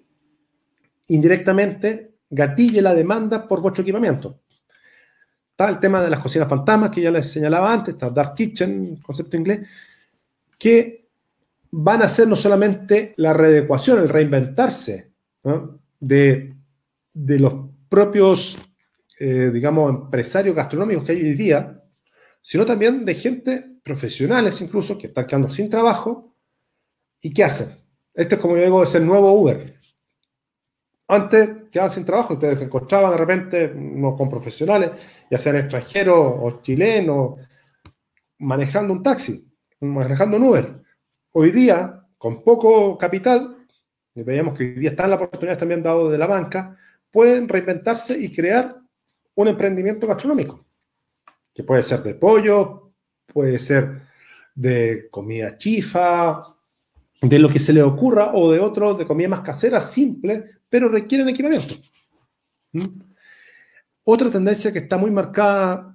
indirectamente, gatille la demanda por vuestro equipamiento. Está el tema de las cocinas fantasmas, que ya les señalaba antes, está Dark Kitchen, concepto inglés, que van a hacer no solamente la readecuación, el reinventarse, ¿no? de, de los propios, eh, digamos, empresarios gastronómicos que hay hoy día, sino también de gente, profesionales incluso, que están quedando sin trabajo, ¿y qué hacen? Este es como yo digo, es el nuevo Uber. Antes quedaban sin trabajo, ustedes se encontraban de repente no, con profesionales, ya sean extranjeros o chilenos, manejando un taxi, manejando un Uber. Hoy día, con poco capital, y veíamos que hoy día están las oportunidades también dadas de la banca, pueden reinventarse y crear un emprendimiento gastronómico, que puede ser de pollo, puede ser de comida chifa, de lo que se le ocurra, o de otro, de comida más casera, simple, pero requieren equipamiento. ¿Mm? Otra tendencia que está muy marcada,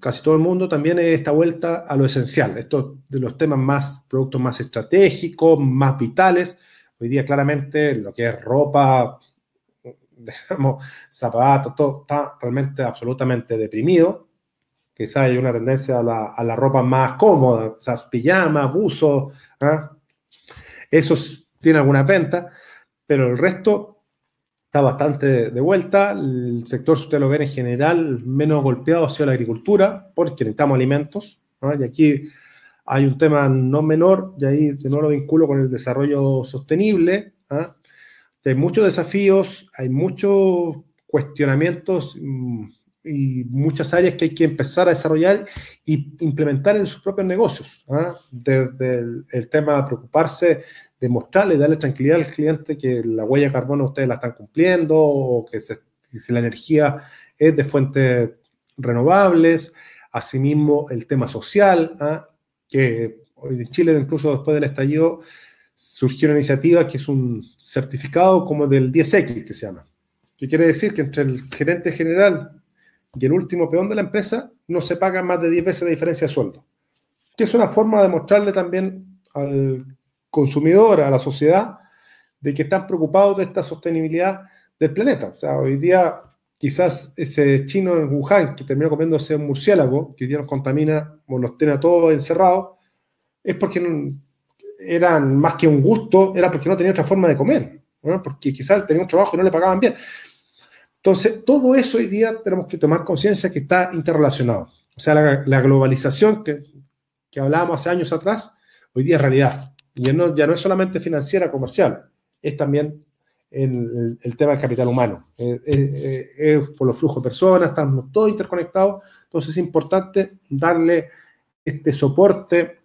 casi todo el mundo, también es esta vuelta a lo esencial. Esto de los temas más, productos más estratégicos, más vitales. Hoy día claramente lo que es ropa, digamos, zapatos, todo está realmente absolutamente deprimido. Quizá hay una tendencia a la, a la ropa más cómoda, o sea, pijamas, buzos, ¿eh? Eso tiene algunas ventas, pero el resto está bastante de vuelta. El sector, si ustedes lo ven en general, menos golpeado ha sido la agricultura, porque necesitamos alimentos, ¿no? Y aquí hay un tema no menor, y ahí no lo vinculo con el desarrollo sostenible, ¿eh? Hay muchos desafíos, hay muchos cuestionamientos y muchas áreas que hay que empezar a desarrollar y implementar en sus propios negocios, ¿eh? Desde el, el tema de preocuparse, de mostrarle, darle tranquilidad al cliente que la huella de carbono ustedes la están cumpliendo, o que, se, que la energía es de fuentes renovables. Asimismo, el tema social, ¿eh? Que hoy en Chile, incluso después del estallido, surgió una iniciativa que es un certificado como del diez equis, que se llama. ¿Qué quiere decir? Que entre el gerente general y el último peón de la empresa no se paga más de diez veces de diferencia de sueldo. Que es una forma de mostrarle también al consumidor, a la sociedad, de que están preocupados de esta sostenibilidad del planeta. O sea, hoy día quizás ese chino en Wuhan que terminó comiéndose un murciélago, que hoy día nos contamina, o nos tiene a todos encerrados, es porque no... eran más que un gusto, era porque no tenía otra forma de comer, ¿no? Porque quizás tenía un trabajo y no le pagaban bien. Entonces, todo eso hoy día tenemos que tomar conciencia que está interrelacionado. O sea, la, la globalización que, que hablábamos hace años atrás, hoy día es realidad. Y ya no, ya no es solamente financiera, comercial, es también el, el tema del capital humano. Es, es, es por los flujos de personas, estamos todos interconectados. Entonces, es importante darle este soporte,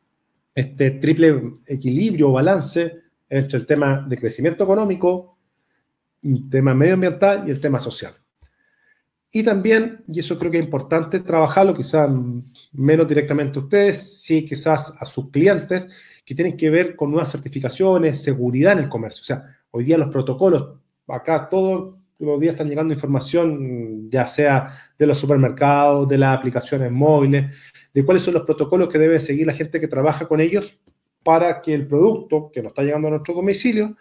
este triple equilibrio o balance entre el tema de crecimiento económico, el tema medioambiental y el tema social. Y también, y eso creo que es importante, trabajarlo quizás menos directamente a ustedes, sí quizás a sus clientes, que tienen que ver con nuevas certificaciones, seguridad en el comercio. O sea, hoy día los protocolos, acá todos los días están llegando información, ya sea de los supermercados, de las aplicaciones móviles, de cuáles son los protocolos que debe seguir la gente que trabaja con ellos para que el producto que nos está llegando a nuestro domicilio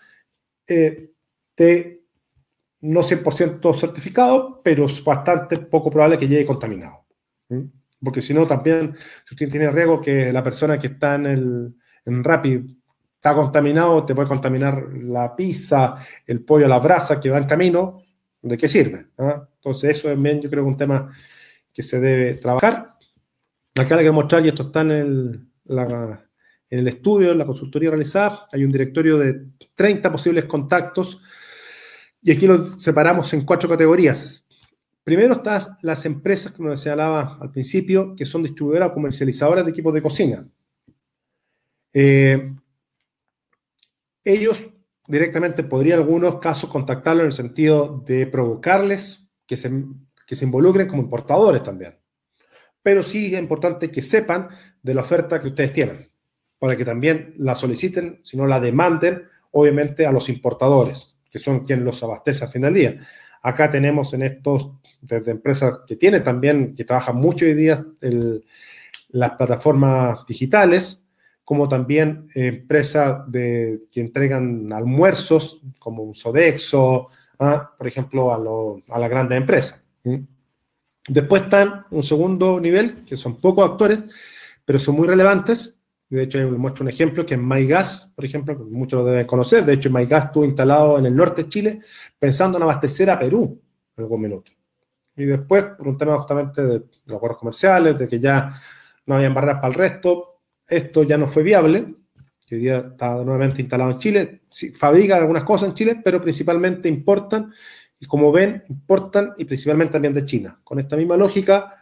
eh, esté no cien por ciento certificado, pero es bastante poco probable que llegue contaminado. ¿Mm? Porque si no, también, si usted tiene riesgo que la persona que está en, el, en Rappi está contaminado, te puede contaminar la pizza, el pollo a la brasa que va en camino, ¿de qué sirve? ¿Ah? Entonces, eso también yo creo que es un tema que se debe trabajar. Acá les voy a mostrar, y esto está en el, la, en el estudio, en la consultoría realizada, hay un directorio de treinta posibles contactos, y aquí los separamos en cuatro categorías. Primero están las empresas, como les señalaba al principio, que son distribuidoras o comercializadoras de equipos de cocina. Eh, ellos directamente podrían en algunos casos contactarlos en el sentido de provocarles que se, que se involucren como importadores también. Pero sí es importante que sepan de la oferta que ustedes tienen, para que también la soliciten, si no la demanden, obviamente a los importadores, que son quienes los abastecen al fin del día. Acá tenemos en estos, desde empresas que tienen también, que trabajan mucho hoy día el, las plataformas digitales, como también empresas de, que entregan almuerzos, como un Sodexo, ¿ah? Por ejemplo, a, lo, a las grandes empresas. ¿Sí? Después están un segundo nivel, que son pocos actores, pero son muy relevantes. De hecho, les muestro un ejemplo, que es Maigas, por ejemplo, que muchos lo deben conocer. De hecho, Maigas estuvo instalado en el norte de Chile, pensando en abastecer a Perú en algún minuto. Y después, por un tema justamente de los acuerdos comerciales, de que ya no habían barreras para el resto, esto ya no fue viable, que hoy día está nuevamente instalado en Chile. Sí, fabrican algunas cosas en Chile, pero principalmente importan. Y como ven, importan y principalmente también de China. Con esta misma lógica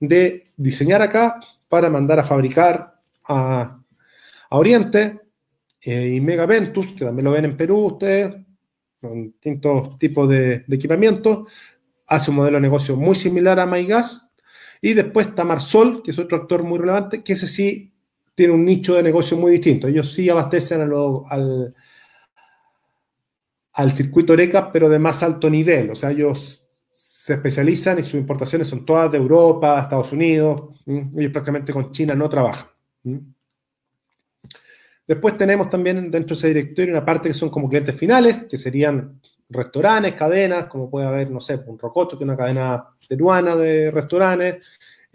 de diseñar acá para mandar a fabricar a, a Oriente eh, y Megaventus, que también lo ven en Perú ustedes, con distintos tipos de, de equipamientos. Hace un modelo de negocio muy similar a Maigas. Y después está Marsol, que es otro actor muy relevante, que ese sí tiene un nicho de negocio muy distinto. Ellos sí abastecen a lo, al... al circuito Horeca, pero de más alto nivel. O sea, ellos se especializan y sus importaciones son todas de Europa, Estados Unidos. ¿Sí? Ellos prácticamente con China no trabajan. ¿Sí? Después tenemos también dentro de ese directorio una parte que son como clientes finales, que serían restaurantes, cadenas, como puede haber, no sé, un rocoto, que es una cadena peruana de restaurantes,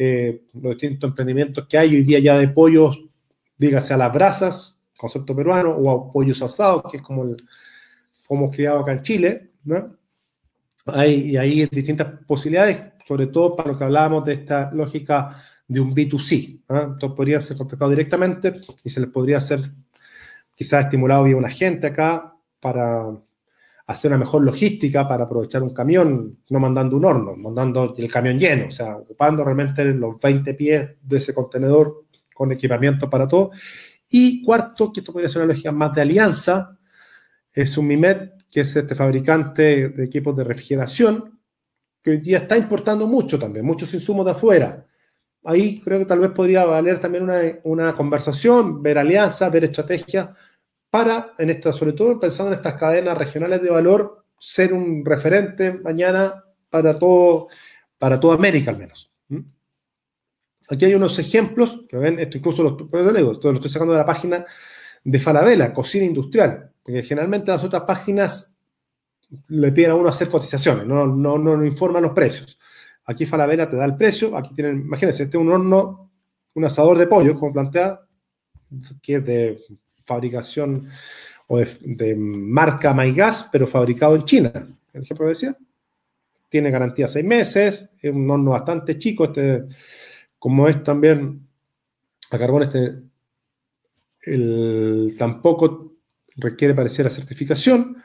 eh, los distintos emprendimientos que hay hoy día ya de pollos, dígase a las brasas, concepto peruano, o a pollos asados, que es como el como criado acá en Chile, ¿no? Hay, y hay distintas posibilidades, sobre todo para lo que hablábamos de esta lógica de un B dos C, ¿no? Entonces podría ser contratado directamente y se les podría hacer quizás estimulado vía un agente acá para hacer una mejor logística, para aprovechar un camión, no mandando un horno, mandando el camión lleno, o sea, ocupando realmente los veinte pies de ese contenedor con equipamiento para todo. Y cuarto, que esto podría ser una lógica más de alianza, es un MIMET, que es este fabricante de equipos de refrigeración, que hoy día está importando mucho también, muchos insumos de afuera. Ahí creo que tal vez podría valer también una, una conversación, ver alianzas, ver estrategias, para, en esta, sobre todo pensando en estas cadenas regionales de valor, ser un referente mañana para todo, para toda América al menos. ¿Mm? Aquí hay unos ejemplos, que ven, esto incluso lo, lo, leo, esto lo estoy sacando de la página de Falabella, Cocina Industrial, porque generalmente las otras páginas le piden a uno hacer cotizaciones, no nos no, no informan los precios. Aquí Falabella te da el precio, aquí tienen, imagínense, este es un horno, un asador de pollo, como plantea, que es de fabricación o de, de marca Maigas, pero fabricado en China, el ejemplo decía. Tiene garantía seis meses, es un horno bastante chico, este, como es también a carbón, este, el, tampoco requiere pareciera certificación,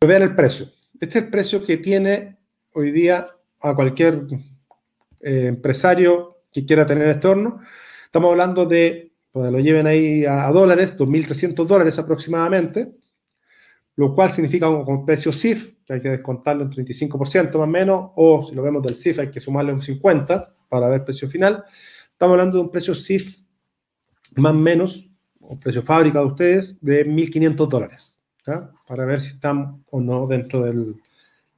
pero vean el precio. Este es el precio que tiene hoy día a cualquier eh, empresario que quiera tener este horno. Estamos hablando de, pues lo lleven ahí a, a dólares, dos mil trescientos dólares aproximadamente, lo cual significa un, un precio C I F, que hay que descontarlo un treinta y cinco por ciento más o menos, o si lo vemos del C I F hay que sumarle un cincuenta por ciento para ver el precio final. Estamos hablando de un precio C I F más o menos, o precio fábrica de ustedes, de mil quinientos dólares, ¿sí? Para ver si están o no dentro de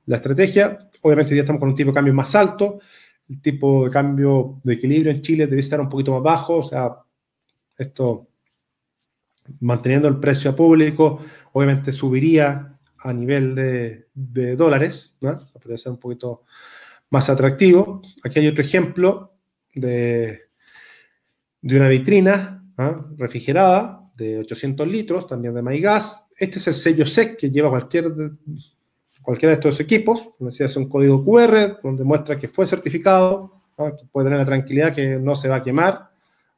la estrategia. Obviamente ya estamos con un tipo de cambio más alto, el tipo de cambio de equilibrio en Chile debe estar un poquito más bajo, o sea, esto, manteniendo el precio a público, obviamente subiría a nivel de, de dólares, ¿no? O sea, podría ser un poquito más atractivo. Aquí hay otro ejemplo de, de una vitrina, ¿no? Refrigerada, de ochocientos litros, también de Maigas. Este es el sello S E C que lleva cualquier, cualquiera de estos equipos. Es un código Q R donde muestra que fue certificado, ¿no? Que puede tener la tranquilidad que no se va a quemar,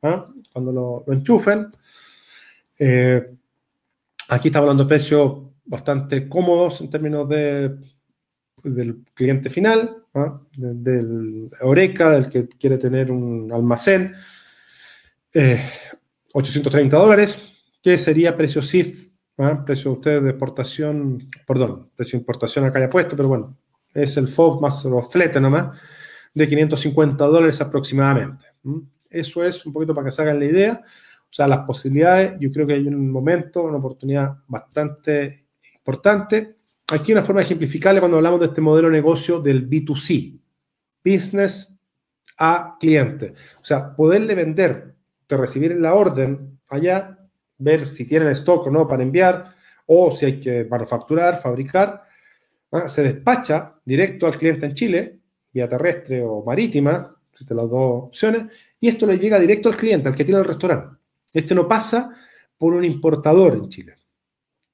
¿no? Cuando lo, lo enchufen. Eh, aquí estamos hablando de precios bastante cómodos en términos de, del cliente final, ¿no? de, del Horeca, del que quiere tener un almacén, eh, ochocientos treinta dólares, que sería precio C I F, ¿no? Precio de ustedes de exportación, perdón, precio de importación acá ya puesto, pero bueno, es el F O B más los fletes nomás, de quinientos cincuenta dólares aproximadamente. ¿Mm? Eso es un poquito para que se hagan la idea. O sea, las posibilidades, yo creo que hay un momento, una oportunidad bastante importante. Aquí una forma de ejemplificarle cuando hablamos de este modelo de negocio del B dos C, business a cliente. O sea, poderle vender, de recibir la orden allá, ver si tienen stock o no para enviar, o si hay que manufacturar, fabricar, ¿no? Se despacha directo al cliente en Chile, vía terrestre o marítima, de las dos opciones, y esto le llega directo al cliente, al que tiene el restaurante. Este no pasa por un importador en Chile.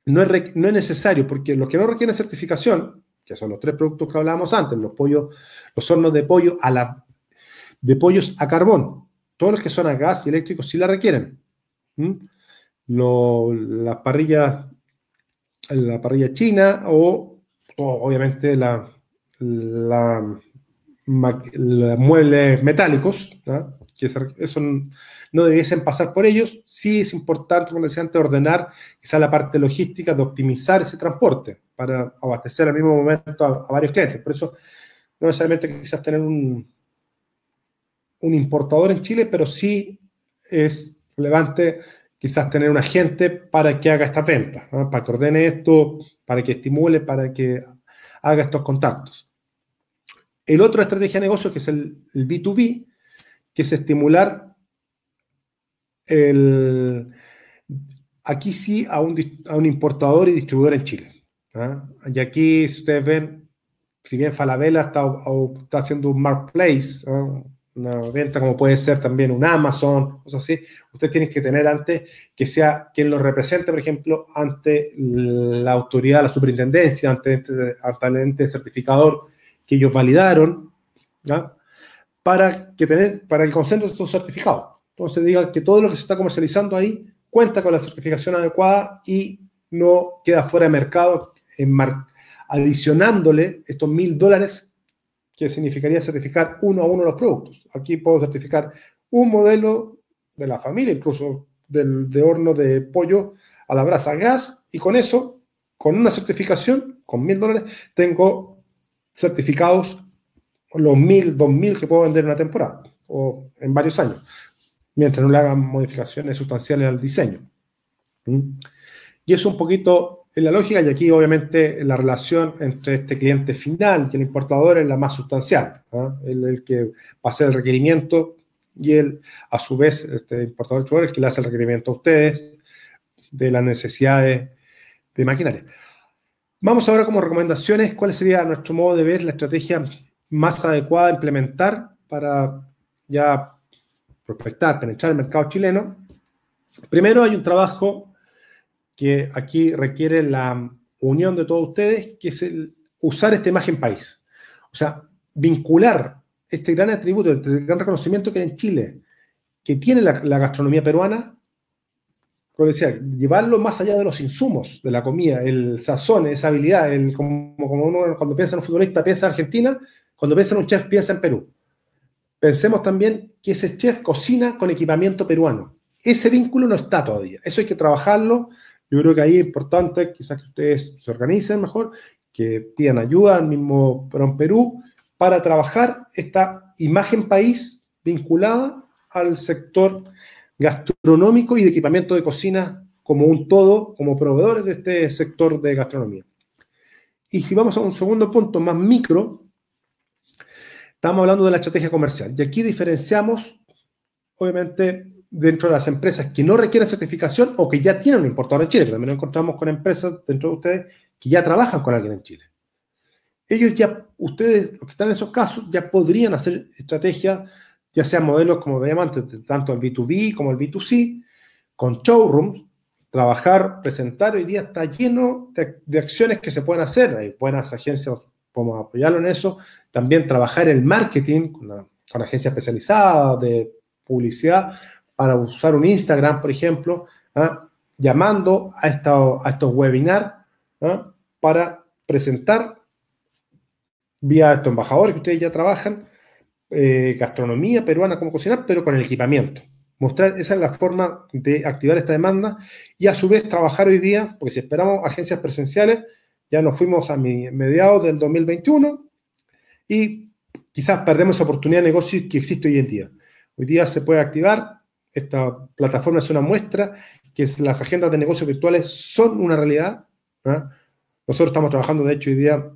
No es, no es necesario, porque los que no requieren certificación, que son los tres productos que hablábamos antes, los pollos, los hornos de pollo a la, de pollos a carbón, todos los que son a gas y eléctricos sí la requieren. ¿Mm? Lo, la parrilla, la parrilla china o, o obviamente la, la muebles metálicos, ¿no? Que eso no debiesen pasar por ellos. Sí es importante, como decía antes, ordenar quizá la parte logística de optimizar ese transporte para abastecer al mismo momento a, a varios clientes. Por eso no necesariamente quizás tener un, un importador en Chile, pero sí es relevante quizás tener un agente para que haga estas ventas, ¿no? Para que ordene esto, para que estimule, para que haga estos contactos. El otro estrategia de negocio, que es el, el B dos B, que es estimular el, aquí sí a un, a un importador y distribuidor en Chile, ¿ah? Y aquí, si ustedes ven, si bien Falabella está, está haciendo un marketplace, ¿ah? una venta como puede ser también un Amazon, cosas así, usted tiene que tener antes que sea quien lo represente, por ejemplo, ante la autoridad, la superintendencia, ante, ante, ante el ente certificador que ellos validaron, ¿no? Para que tener, para el consenso de estos certificados. Entonces diga que todo lo que se está comercializando ahí cuenta con la certificación adecuada y no queda fuera de mercado, en mar, adicionándole estos mil dólares que significaría certificar uno a uno los productos. Aquí puedo certificar un modelo de la familia, incluso del, de horno de pollo a la brasa a gas, y con eso, con una certificación, con mil dólares, tengo certificados los mil, dos mil que puedo vender en una temporada o en varios años, mientras no le hagan modificaciones sustanciales al diseño. ¿Mm? Y es un poquito en la lógica, y aquí obviamente la relación entre este cliente final y el importador es la más sustancial, ¿ah? el, el que va a hacer el requerimiento y él, a su vez, este importador es el que le hace el requerimiento a ustedes de las necesidades de maquinaria. Vamos ahora como recomendaciones, ¿cuál sería nuestro modo de ver la estrategia más adecuada a implementar para ya prospectar, penetrar el mercado chileno? Primero hay un trabajo que aquí requiere la unión de todos ustedes, que es el usar esta imagen país. O sea, vincular este gran atributo, este gran reconocimiento que hay en Chile, que tiene la, la gastronomía peruana, como decía, llevarlo más allá de los insumos de la comida, el sazón, esa habilidad, el, como, como uno cuando piensa en un futbolista piensa en Argentina, cuando piensa en un chef piensa en Perú. Pensemos también que ese chef cocina con equipamiento peruano. Ese vínculo no está todavía. Eso hay que trabajarlo. Yo creo que ahí es importante, quizás que ustedes se organicen mejor, que pidan ayuda al mismo PROMPERÚ para trabajar esta imagen país vinculada al sector gastronómico y de equipamiento de cocina como un todo, como proveedores de este sector de gastronomía. Y si vamos a un segundo punto más micro, estamos hablando de la estrategia comercial. Y aquí diferenciamos, obviamente, dentro de las empresas que no requieren certificación o que ya tienen un importador en Chile, pero también nos encontramos con empresas dentro de ustedes que ya trabajan con alguien en Chile. Ellos ya, ustedes, los que están en esos casos, ya podrían hacer estrategias, ya sean modelos, como veíamos antes, tanto el B dos B como el B dos C, con showrooms, trabajar, presentar. Hoy día está lleno de, de acciones que se pueden hacer. Hay buenas agencias, podemos apoyarlo en eso. También trabajar el marketing con, la, con agencias especializadas de publicidad, para usar un Instagram, por ejemplo, ¿ah? llamando a, esta, a estos webinars, ¿ah? para presentar vía estos embajadores que ustedes ya trabajan, eh, gastronomía peruana, cómo cocinar, pero con el equipamiento. Mostrar, esa es la forma de activar esta demanda y a su vez trabajar hoy día, porque si esperamos agencias presenciales, ya nos fuimos a mediados del dos mil veintiuno y quizás perdemos esa oportunidad de negocio que existe hoy en día. Hoy día se puede activar. Esta plataforma es una muestra que es, las agendas de negocios virtuales son una realidad, ¿eh? Nosotros estamos trabajando, de hecho, hoy día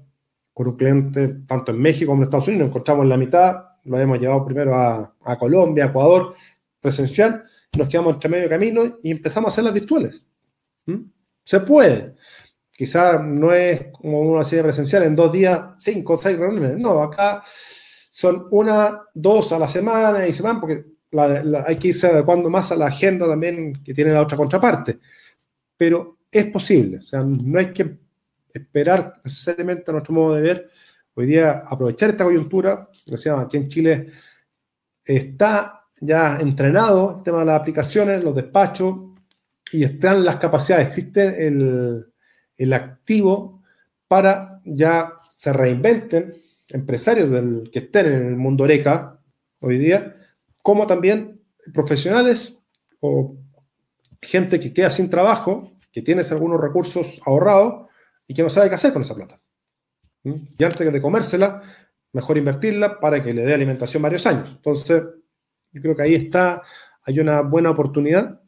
con un cliente tanto en México como en Estados Unidos. Nos encontramos en la mitad, lo hemos llevado primero a, a Colombia, a Ecuador, presencial, nos quedamos entre medio camino y empezamos a hacer las virtuales. ¿Mm? Se puede. Quizás no es como uno hacía presencial, en dos días, cinco o seis reuniones. No, acá son una, dos a la semana y se van porque... La, la, hay que irse adecuando más a la agenda también que tiene la otra contraparte, pero es posible. O sea, no hay que esperar necesariamente a nuestro modo de ver. Hoy día aprovechar esta coyuntura, decía, aquí en Chile está ya entrenado el tema de las aplicaciones, los despachos, y están las capacidades, existe el, el activo para ya se reinventen empresarios del, que estén en el mundo Oreca hoy día, como también profesionales o gente que queda sin trabajo, que tiene algunos recursos ahorrados y que no sabe qué hacer con esa plata. Y antes de comérsela, mejor invertirla para que le dé alimentación varios años. Entonces, yo creo que ahí está, hay una buena oportunidad.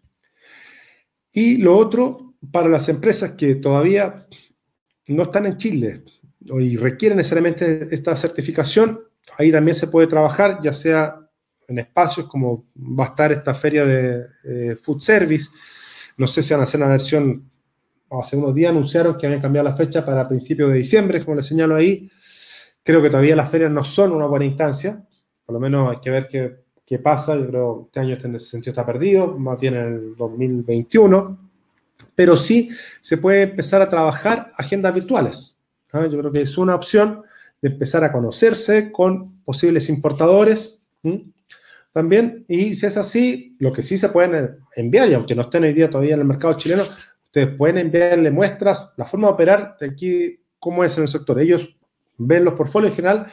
Y lo otro, para las empresas que todavía no están en Chile y requieren necesariamente esta certificación, ahí también se puede trabajar, ya sea... en espacios como va a estar esta feria de eh, food service. No sé si van a hacer una versión, hace unos días anunciaron que habían cambiado la fecha para principios de diciembre, como les señalo ahí. Creo que todavía las ferias no son una buena instancia, Por lo menos hay que ver qué, qué pasa. Yo creo que este año en ese sentido está perdido, más bien en el dos mil veintiuno. Pero sí se puede empezar a trabajar agendas virtuales, ¿no? Yo creo que es una opción de empezar a conocerse con posibles importadores, ¿sí? También, y si es así, lo que sí se pueden enviar, y aunque no estén hoy día todavía en el mercado chileno, ustedes pueden enviarle muestras, la forma de operar de aquí, cómo es en el sector. Ellos ven los portfolios en general,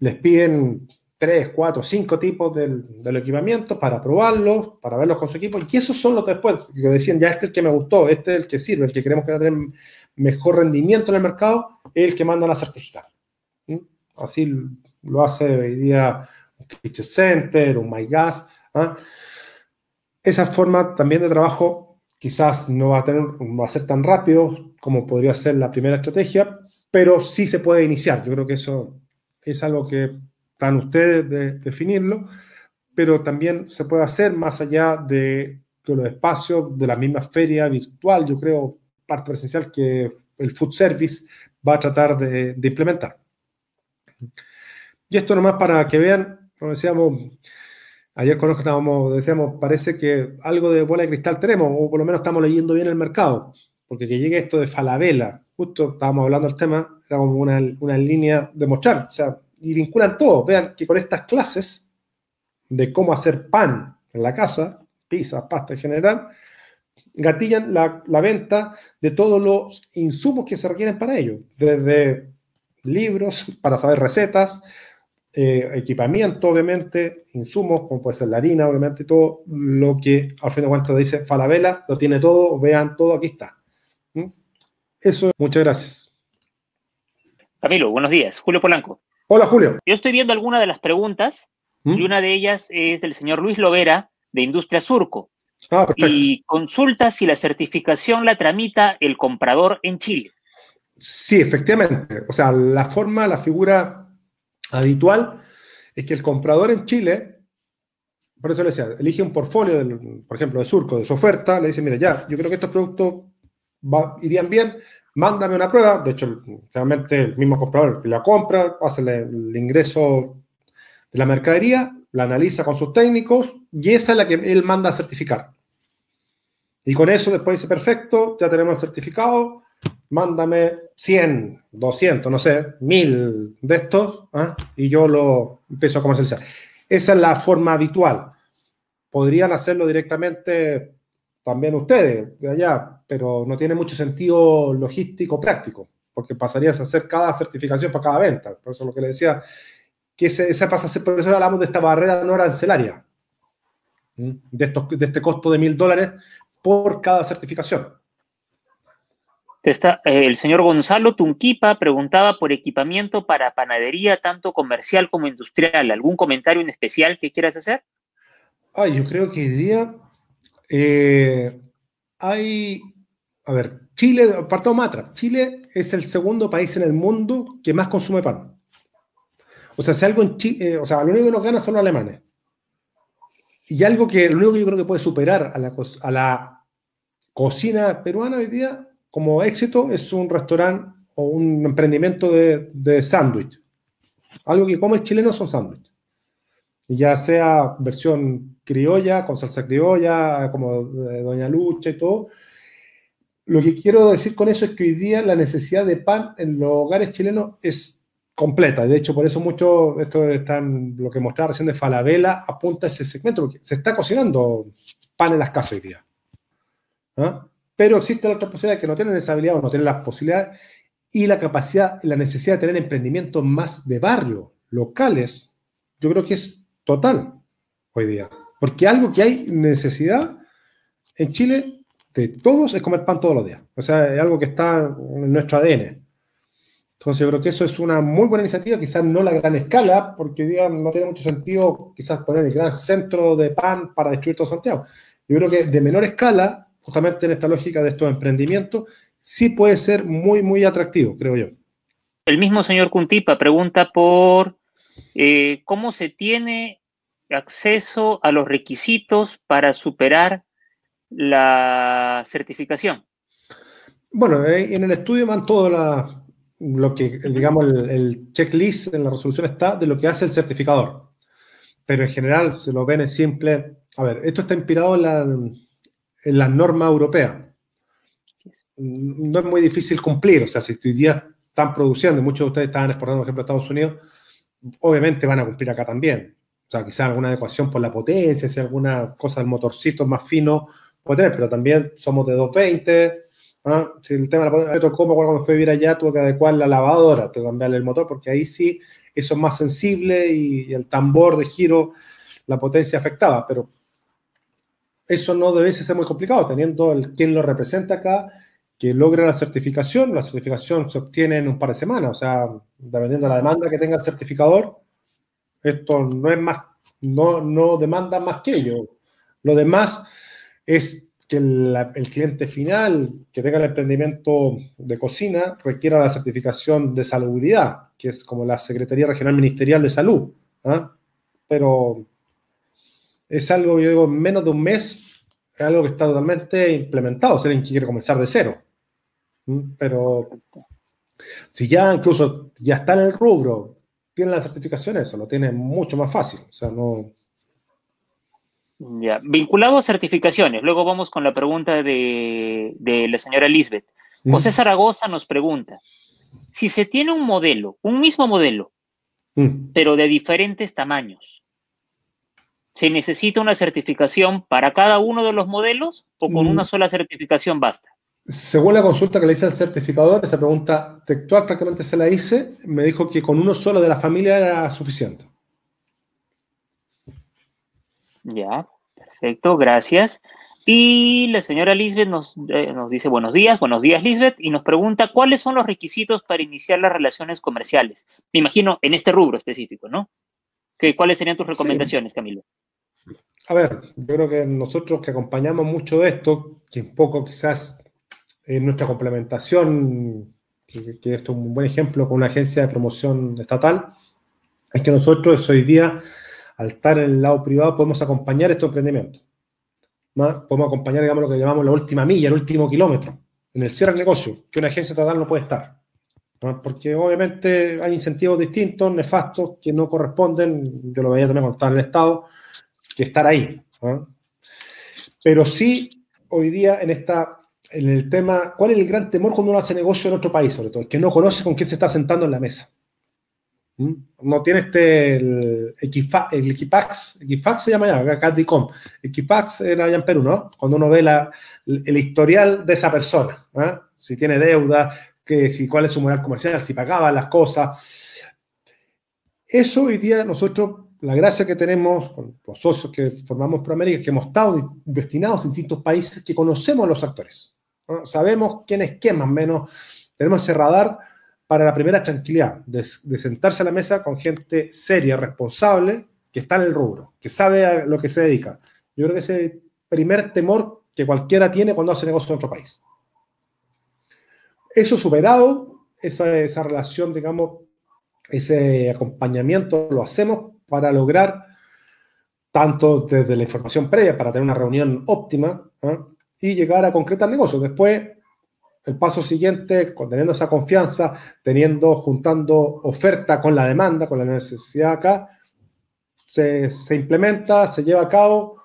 les piden tres, cuatro, cinco tipos del, del equipamiento para probarlos, para verlos con su equipo, y esos son los después, que decían, ya este es el que me gustó, este es el que sirve, el que queremos que va a tener mejor rendimiento en el mercado, es el que mandan a certificar. ¿Sí? Así lo hace hoy día un Kitchen Center, un Maigas. ¿Ah? Esa forma también de trabajo quizás no va a tener, no va a ser tan rápido como podría ser la primera estrategia, pero sí se puede iniciar. Yo creo que eso es algo que están ustedes de definirlo, pero también se puede hacer más allá de, de los espacios, de la misma feria virtual, yo creo, parte presencial que el food service va a tratar de, de implementar. Y esto nomás para que vean, como decíamos, ayer conozco, estábamos, decíamos, parece que algo de bola de cristal tenemos, o por lo menos estamos leyendo bien el mercado, porque que llegue esto de Falabella, justo estábamos hablando del tema, era como una, una línea de mostrar, o sea, y vinculan todo, vean que con estas clases de cómo hacer pan en la casa, pizzas, pasta en general, gatillan la, la venta de todos los insumos que se requieren para ello, desde libros para saber recetas, Eh, equipamiento, obviamente, insumos, como puede ser la harina, obviamente, todo lo que, al fin de cuentas, dice Falabella, lo tiene todo, vean todo, aquí está. ¿Mm? Eso, muchas gracias. Camilo, buenos días. Julio Polanco. Hola, Julio. Yo estoy viendo algunas de las preguntas, ¿Mm? Y una de ellas es del señor Luis Lovera, de Industria Surco. Ah, perfecto. Y consulta si la certificación la tramita el comprador en Chile. Sí, efectivamente. O sea, la forma, la figura habitual es que el comprador en Chile, por eso le decía, elige un portfolio, del, por ejemplo, de Surco, de su oferta, le dice, mira, ya, yo creo que estos productos va, irían bien, mándame una prueba. De hecho, realmente el mismo comprador la compra, hace el, el ingreso de la mercadería, la analiza con sus técnicos y esa es la que él manda a certificar. Y con eso después dice, perfecto, ya tenemos el certificado, mándame cien, doscientos, no sé, mil de estos, ¿eh? Y yo lo empiezo a comercializar. Esa es la forma habitual. Podrían hacerlo directamente también ustedes de allá, pero no tiene mucho sentido logístico práctico, porque pasarías a hacer cada certificación para cada venta. Por eso lo que le decía, que ese, esa pasa a ser, por eso hablamos de esta barrera no arancelaria, ¿sí? de, estos, de este costo de mil dólares por cada certificación. Está, eh, el señor Gonzalo Tunkipa preguntaba por equipamiento para panadería, tanto comercial como industrial. ¿Algún comentario en especial que quieras hacer? Ay, yo creo que hoy día eh, hay... A ver, Chile, partamos más atrás. Chile es el segundo país en el mundo que más consume pan. O sea, si algo en Chile, eh, o sea, lo único que nos gana son los alemanes. Y algo que, lo único que yo creo que puede superar a la, a la cocina peruana hoy día como éxito es un restaurante o un emprendimiento de, de sándwich. Algo que come el chileno son sándwiches. Y ya sea versión criolla, con salsa criolla, como de Doña Lucha y todo. Lo que quiero decir con eso es que hoy día la necesidad de pan en los hogares chilenos es completa. De hecho, por eso mucho, esto está en lo que mostraba recién de Falabella, apunta a ese segmento, porque se está cocinando pan en las casas hoy día. ¿Ah? Pero existe la otra posibilidad de que no tienen esa habilidad o no tienen las posibilidades y la capacidad, la necesidad de tener emprendimientos más de barrio, locales, yo creo que es total hoy día. Porque algo que hay necesidad en Chile de todos es comer pan todos los días. O sea, es algo que está en nuestro A D N. Entonces yo creo que eso es una muy buena iniciativa, quizás no la gran escala, porque hoy día no tiene mucho sentido quizás poner el gran centro de pan para distribuir todo Santiago. Yo creo que de menor escala, justamente en esta lógica de estos emprendimientos, sí puede ser muy, muy atractivo, creo yo. El mismo señor Tunkipa pregunta por eh, cómo se tiene acceso a los requisitos para superar la certificación. Bueno, eh, en el estudio van todo la, lo que, digamos, el, el checklist en la resolución está de lo que hace el certificador. pero en general, si lo ven, es simple. A ver, esto está inspirado en la, en las normas europeas. No es muy difícil cumplir, o sea, si hoy día están produciendo, muchos de ustedes estaban exportando, por ejemplo, a Estados Unidos, obviamente van a cumplir acá también. O sea, quizás alguna adecuación por la potencia, si alguna cosa del motorcito más fino puede tener, pero también somos de dos veinte, ¿no? Si el tema de la potencia, como cuando fui a vivir allá, tuve que adecuar la lavadora, tuve que cambiarle el motor, porque ahí sí, eso es más sensible y, y el tambor de giro, la potencia afectaba, pero eso no debe ser muy complicado, teniendo el, quien lo representa acá, que logra la certificación. La certificación se obtiene en un par de semanas, o sea, dependiendo de la demanda que tenga el certificador, esto no es más, no, no demanda más que ello. Lo demás es que el, el cliente final, que tenga el emprendimiento de cocina, requiera la certificación de salubridad, que es como la Secretaría Regional Ministerial de Salud, ¿eh? Pero es algo, yo digo, en menos de un mes, es algo que está totalmente implementado, o sea, alguien quiere comenzar de cero. Pero si ya incluso ya está en el rubro, tiene la certificación, eso lo tiene mucho más fácil. O sea, no... Ya, vinculado a certificaciones, luego vamos con la pregunta de, de la señora Lisbeth. José mm. Zaragoza nos pregunta, si se tiene un modelo, un mismo modelo, mm. pero de diferentes tamaños, ¿se necesita una certificación para cada uno de los modelos o con mm. una sola certificación basta? Según la consulta que le hice al certificador, esa pregunta textual prácticamente se la hice, me dijo que con uno solo de la familia era suficiente. Ya, perfecto, gracias. Y la señora Lisbeth nos, eh, nos dice buenos días, buenos días Lisbeth, y nos pregunta cuáles son los requisitos para iniciar las relaciones comerciales. Me imagino en este rubro específico, ¿no? ¿Qué, ¿Cuáles serían tus recomendaciones, sí, Camilo? A ver, yo creo que nosotros que acompañamos mucho de esto, que un poco quizás... en nuestra complementación, que, que esto es un buen ejemplo con una agencia de promoción estatal, es que nosotros hoy día, al estar en el lado privado, podemos acompañar estos emprendimientos, ¿no? Podemos acompañar, digamos, lo que llamamos la última milla, el último kilómetro, en el cierre del negocio, que una agencia estatal no puede estar, ¿no? Porque obviamente hay incentivos distintos, nefastos, que no corresponden, yo lo veía también cuando estaba en el Estado, que estar ahí, ¿no? Pero sí, hoy día en esta... en el tema, ¿cuál es el gran temor cuando uno hace negocio en otro país, sobre todo? El que no conoce con quién se está sentando en la mesa. ¿Mm? No tiene este, el Equifax, el Equifax, Equifax se llama ya, acá Dicom. Equifax era allá en Perú, ¿no? Cuando uno ve la, el historial de esa persona, ¿eh? Si tiene deuda, que, si, cuál es su moral comercial, si pagaba las cosas. Eso hoy día nosotros, la gracia que tenemos con los socios que formamos Proamérica, que hemos estado destinados a distintos países, que conocemos a los actores. ¿No? Sabemos quién es quién, más o menos. Tenemos ese radar para la primera tranquilidad, de, de sentarse a la mesa con gente seria, responsable, que está en el rubro, que sabe a lo que se dedica. Yo creo que ese es el primer temor que cualquiera tiene cuando hace negocio en otro país. Eso superado, esa, esa relación, digamos, ese acompañamiento lo hacemos para lograr, tanto desde la información previa, para tener una reunión óptima, ¿no? Y llegar a concretar negocios. Después, el paso siguiente, teniendo esa confianza, teniendo, juntando oferta con la demanda, con la necesidad acá, se, se implementa, se lleva a cabo,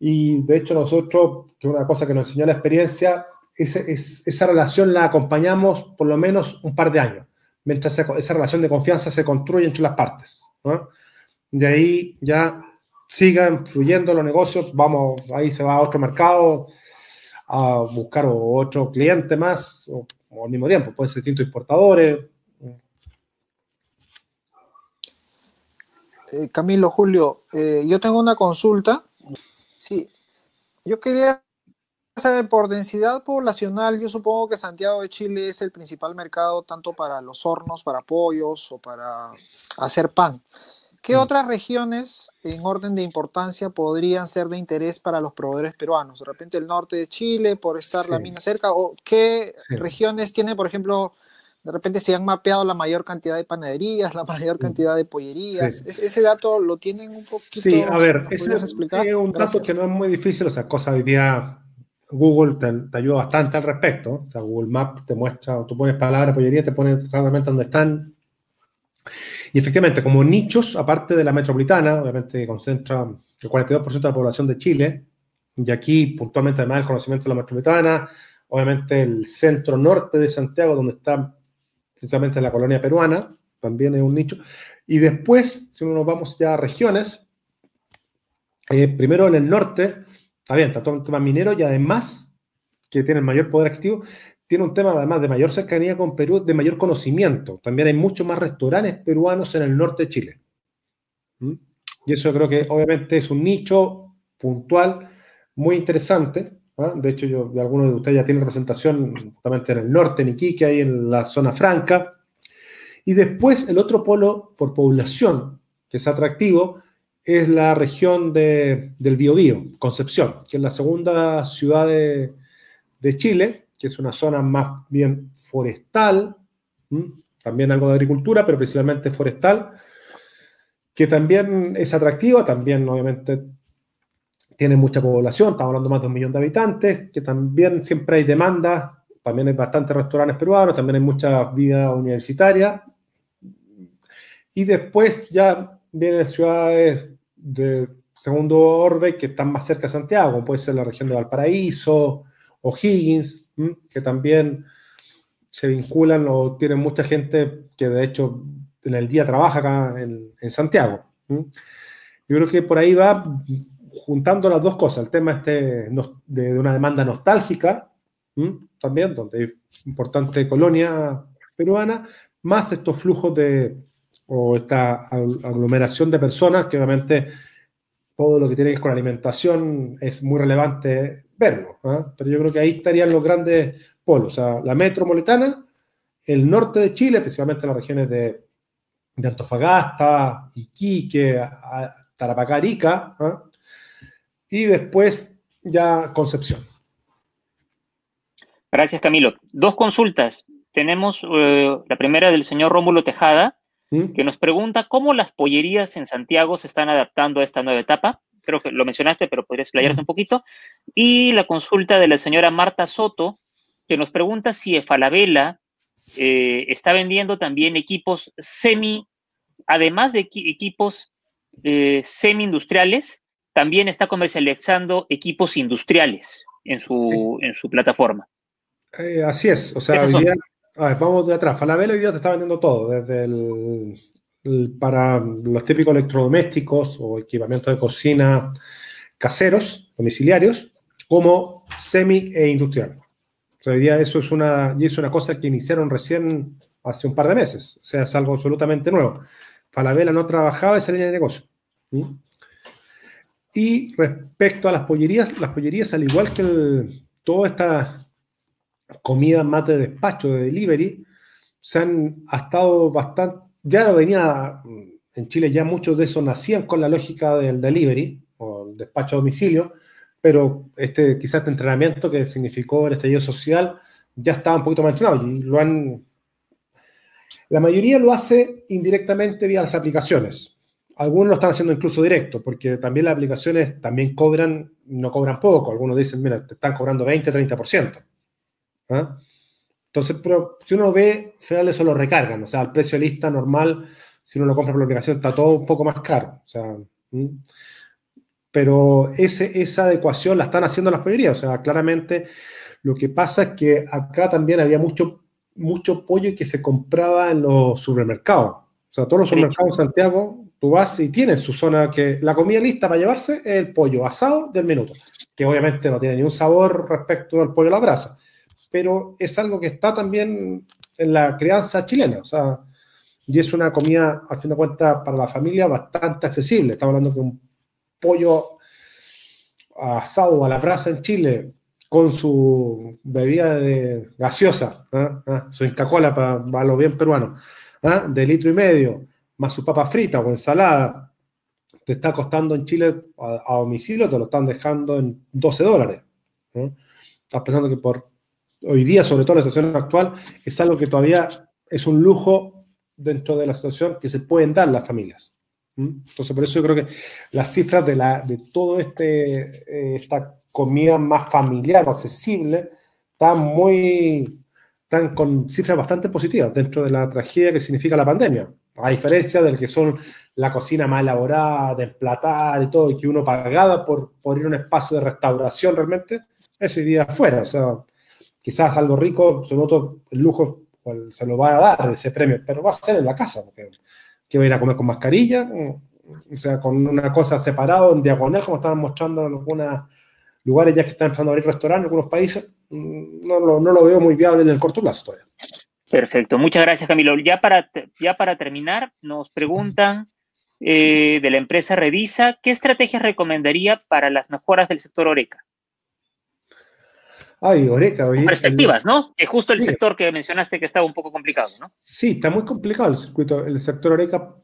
y de hecho nosotros, una cosa que nos enseñó la experiencia, ese, es, esa relación la acompañamos por lo menos un par de años, mientras se, esa relación de confianza se construye entre las partes, ¿no? De ahí ya sigan fluyendo los negocios, vamos, ahí se va a otro mercado, a buscar otro cliente más, o, o al mismo tiempo, pueden ser distintos importadores. Eh, Camilo, Julio, eh, yo tengo una consulta. Sí, yo quería saber, por densidad poblacional, yo supongo que Santiago de Chile es el principal mercado, tanto para los hornos, para pollos, o para hacer pan. ¿Qué otras regiones en orden de importancia podrían ser de interés para los proveedores peruanos? De repente el norte de Chile, por estar sí. la mina cerca, o qué sí. regiones tienen, por ejemplo, de repente se han mapeado la mayor cantidad de panaderías, la mayor cantidad de pollerías. Sí. Es, ese dato lo tienen un poquito... Sí, a ver, ese es un dato Gracias. que no es muy difícil, o sea, cosa hoy día Google te, te ayuda bastante al respecto, o sea, Google Maps te muestra, tú pones palabra pollería, te pones realmente dónde están... Y efectivamente, como nichos, aparte de la metropolitana, obviamente concentra el cuarenta y dos por ciento de la población de Chile, y aquí puntualmente además el conocimiento de la metropolitana, obviamente el centro norte de Santiago, donde está precisamente la colonia peruana, también es un nicho. Y después, si nos vamos ya a regiones, eh, primero en el norte, está bien, está todo el tema minero y además, que tiene el mayor poder adquisitivo, tiene un tema además de mayor cercanía con Perú, de mayor conocimiento. También hay muchos más restaurantes peruanos en el norte de Chile. ¿Mm? Y eso creo que obviamente es un nicho puntual muy interesante. ¿Ah? De hecho, yo, de algunos de ustedes ya tienen representación justamente en el norte, en Iquique, ahí en la zona franca. Y después el otro polo por población que es atractivo es la región de, del Biobío, Concepción, que es la segunda ciudad de, de Chile, que es una zona más bien forestal, ¿m? También algo de agricultura, pero principalmente forestal, que también es atractiva, también obviamente tiene mucha población, estamos hablando más de un millón de habitantes, que también siempre hay demanda, también hay bastantes restaurantes peruanos, también hay mucha vida universitaria, y después ya vienen ciudades de segundo orbe que están más cerca de Santiago, como puede ser la región de Valparaíso, O'Higgins, que también se vinculan o tienen mucha gente que de hecho en el día trabaja acá en, en Santiago. Yo creo que por ahí va juntando las dos cosas, el tema este de, de una demanda nostálgica, también donde hay importante colonia peruana, más estos flujos de, o esta aglomeración de personas, que obviamente todo lo que tiene que ver con alimentación es muy relevante verlo, ¿eh? Pero yo creo que ahí estarían los grandes polos, o sea, la metropolitana, el norte de Chile, principalmente las regiones de, de Antofagasta, Iquique, Tarapacá, Arica, ¿eh? Y después ya Concepción. Gracias, Camilo. Dos consultas. Tenemos eh, la primera del señor Rómulo Tejada, ¿Mm? Que nos pregunta cómo las pollerías en Santiago se están adaptando a esta nueva etapa. Creo que lo mencionaste, pero podrías explayarte un poquito. Y la consulta de la señora Marta Soto, que nos pregunta si Falabella eh, está vendiendo también equipos semi, además de equi equipos eh, semi-industriales, también está comercializando equipos industriales en su, sí. en su plataforma. Eh, así es. O sea, hoy día, a ver, vamos de atrás. Falabella hoy día te está vendiendo todo, desde el... para los típicos electrodomésticos o equipamientos de cocina caseros, domiciliarios, como semi e industrial. O sea, hoy día eso es una, y es una cosa que iniciaron recién hace un par de meses. O sea, es algo absolutamente nuevo. Falabella no trabajaba esa línea de negocio. ¿Mm? Y respecto a las pollerías, las pollerías, al igual que el, toda esta comida más de despacho, de delivery, se han estado bastante... Ya lo venía, en Chile ya muchos de esos nacían con la lógica del delivery, o el despacho a domicilio, pero este, quizás este entrenamiento que significó el estallido social ya estaba un poquito más entrenado y lo han... La mayoría lo hace indirectamente vía las aplicaciones. Algunos lo están haciendo incluso directo, porque también las aplicaciones también cobran, no cobran poco. Algunos dicen, mira, te están cobrando veinte, treinta por ciento. ¿Ah? Entonces, pero si uno ve, al final eso lo recargan, o sea, al precio de lista normal, si uno lo compra por la aplicación, está todo un poco más caro, o sea, ¿sí? Pero ese, esa adecuación la están haciendo las pollerías, o sea, claramente lo que pasa es que acá también había mucho, mucho pollo que se compraba en los supermercados, o sea, todos los supermercados de Santiago, tú vas y tienes su zona que, la comida lista para llevarse es el pollo asado del minuto, que obviamente no tiene ni un sabor respecto al pollo a la brasa, pero es algo que está también en la crianza chilena, o sea, y es una comida, al fin de cuentas, para la familia bastante accesible. Estamos hablando que un pollo asado a la brasa en Chile, con su bebida de gaseosa, ¿eh? ¿Eh? Su Inca-Cola para, para lo bien peruano, ¿eh? De litro y medio, más su papa frita o ensalada, te está costando en Chile a, a domicilio, te lo están dejando en doce dólares. ¿Eh? Estás pensando que por... Hoy día, sobre todo en la situación actual, es algo que todavía es un lujo dentro de la situación que se pueden dar las familias. Entonces, por eso yo creo que las cifras de, la, de todo este eh, esta comida más familiar o accesible están muy están con cifras bastante positivas dentro de la tragedia que significa la pandemia. A diferencia del que son la cocina más elaborada, de emplatar y todo, y que uno pagaba por, por ir a un espacio de restauración realmente, ese día afuera. O sea, quizás algo rico, sobre todo el lujo, se lo va a dar ese premio, pero va a ser en la casa, porque que va a ir a comer con mascarilla, o sea, con una cosa separada, en diagonal, como estaban mostrando en algunos lugares ya que están empezando a abrir restaurantes en algunos países. No lo, no lo veo muy viable en el corto plazo todavía. Perfecto, muchas gracias, Camilo. Ya para, ya para terminar, nos preguntan eh, de la empresa Redisa, ¿qué estrategias recomendaría para las mejoras del sector Horeca? Ay, Horeca. Oye, perspectivas, el, ¿no? Es justo el sí, sector que mencionaste que estaba un poco complicado, ¿no? Sí, está muy complicado el circuito, el sector Horeca,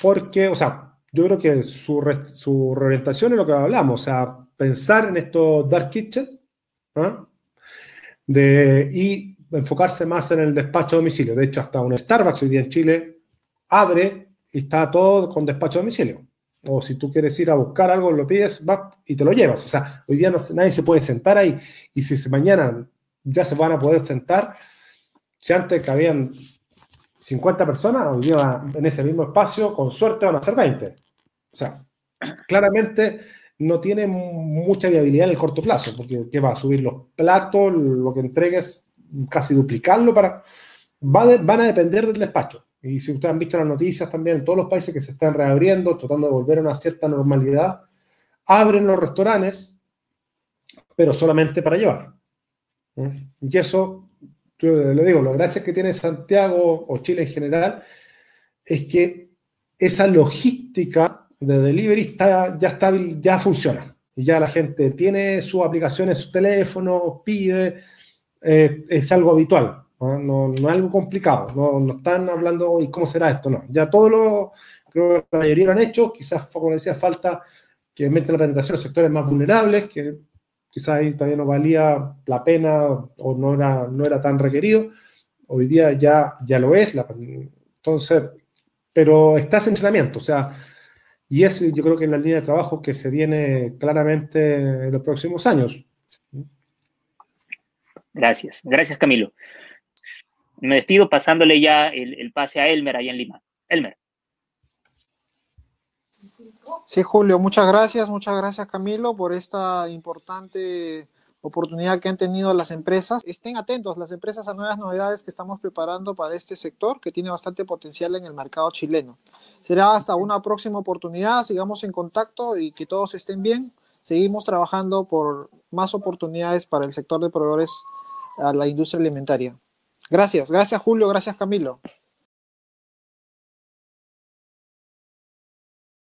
porque, o sea, yo creo que su, re, su reorientación es lo que hablamos, o sea, pensar en estos dark kitchen, ¿no? De, y enfocarse más en el despacho a domicilio. De hecho, hasta un Starbucks hoy día en Chile abre y está todo con despacho a domicilio. O si tú quieres ir a buscar algo, lo pides, vas y te lo llevas. O sea, hoy día no, nadie se puede sentar ahí. Y si mañana ya se van a poder sentar, si antes cabían cincuenta personas, hoy día en ese mismo espacio, con suerte van a ser veinte. O sea, claramente no tiene mucha viabilidad en el corto plazo, porque ¿qué va a subir los platos? Lo que entregues, casi duplicarlo para... Va de, van a depender del despacho. Y si ustedes han visto las noticias también, en todos los países que se están reabriendo, tratando de volver a una cierta normalidad, abren los restaurantes, pero solamente para llevar. ¿Eh? Y eso, yo le digo, la gracia que tiene Santiago o Chile en general es que esa logística de delivery está, ya, está, ya funciona. Y ya la gente tiene sus aplicaciones, sus teléfonos, pide, eh, es algo habitual. No, no es algo complicado, no, no están hablando hoy cómo será esto, no. Ya todos los, creo que la mayoría lo han hecho, quizás, como decía, falta que aumenten la penetración de sectores más vulnerables, que quizás ahí todavía no valía la pena o no era, no era tan requerido. Hoy día ya, ya lo es, la, entonces, pero está ese entrenamiento, o sea, y es yo creo que en la línea de trabajo que se viene claramente en los próximos años. Gracias, gracias Camilo. Me despido pasándole ya el, el pase a Elmer allá en Lima. Elmer. Sí, Julio, muchas gracias, muchas gracias Camilo por esta importante oportunidad que han tenido las empresas. Estén atentos las empresas a nuevas novedades que estamos preparando para este sector que tiene bastante potencial en el mercado chileno. Será hasta una próxima oportunidad, sigamos en contacto y que todos estén bien. Seguimos trabajando por más oportunidades para el sector de proveedores a la industria alimentaria. Gracias, gracias Julio, gracias Camilo.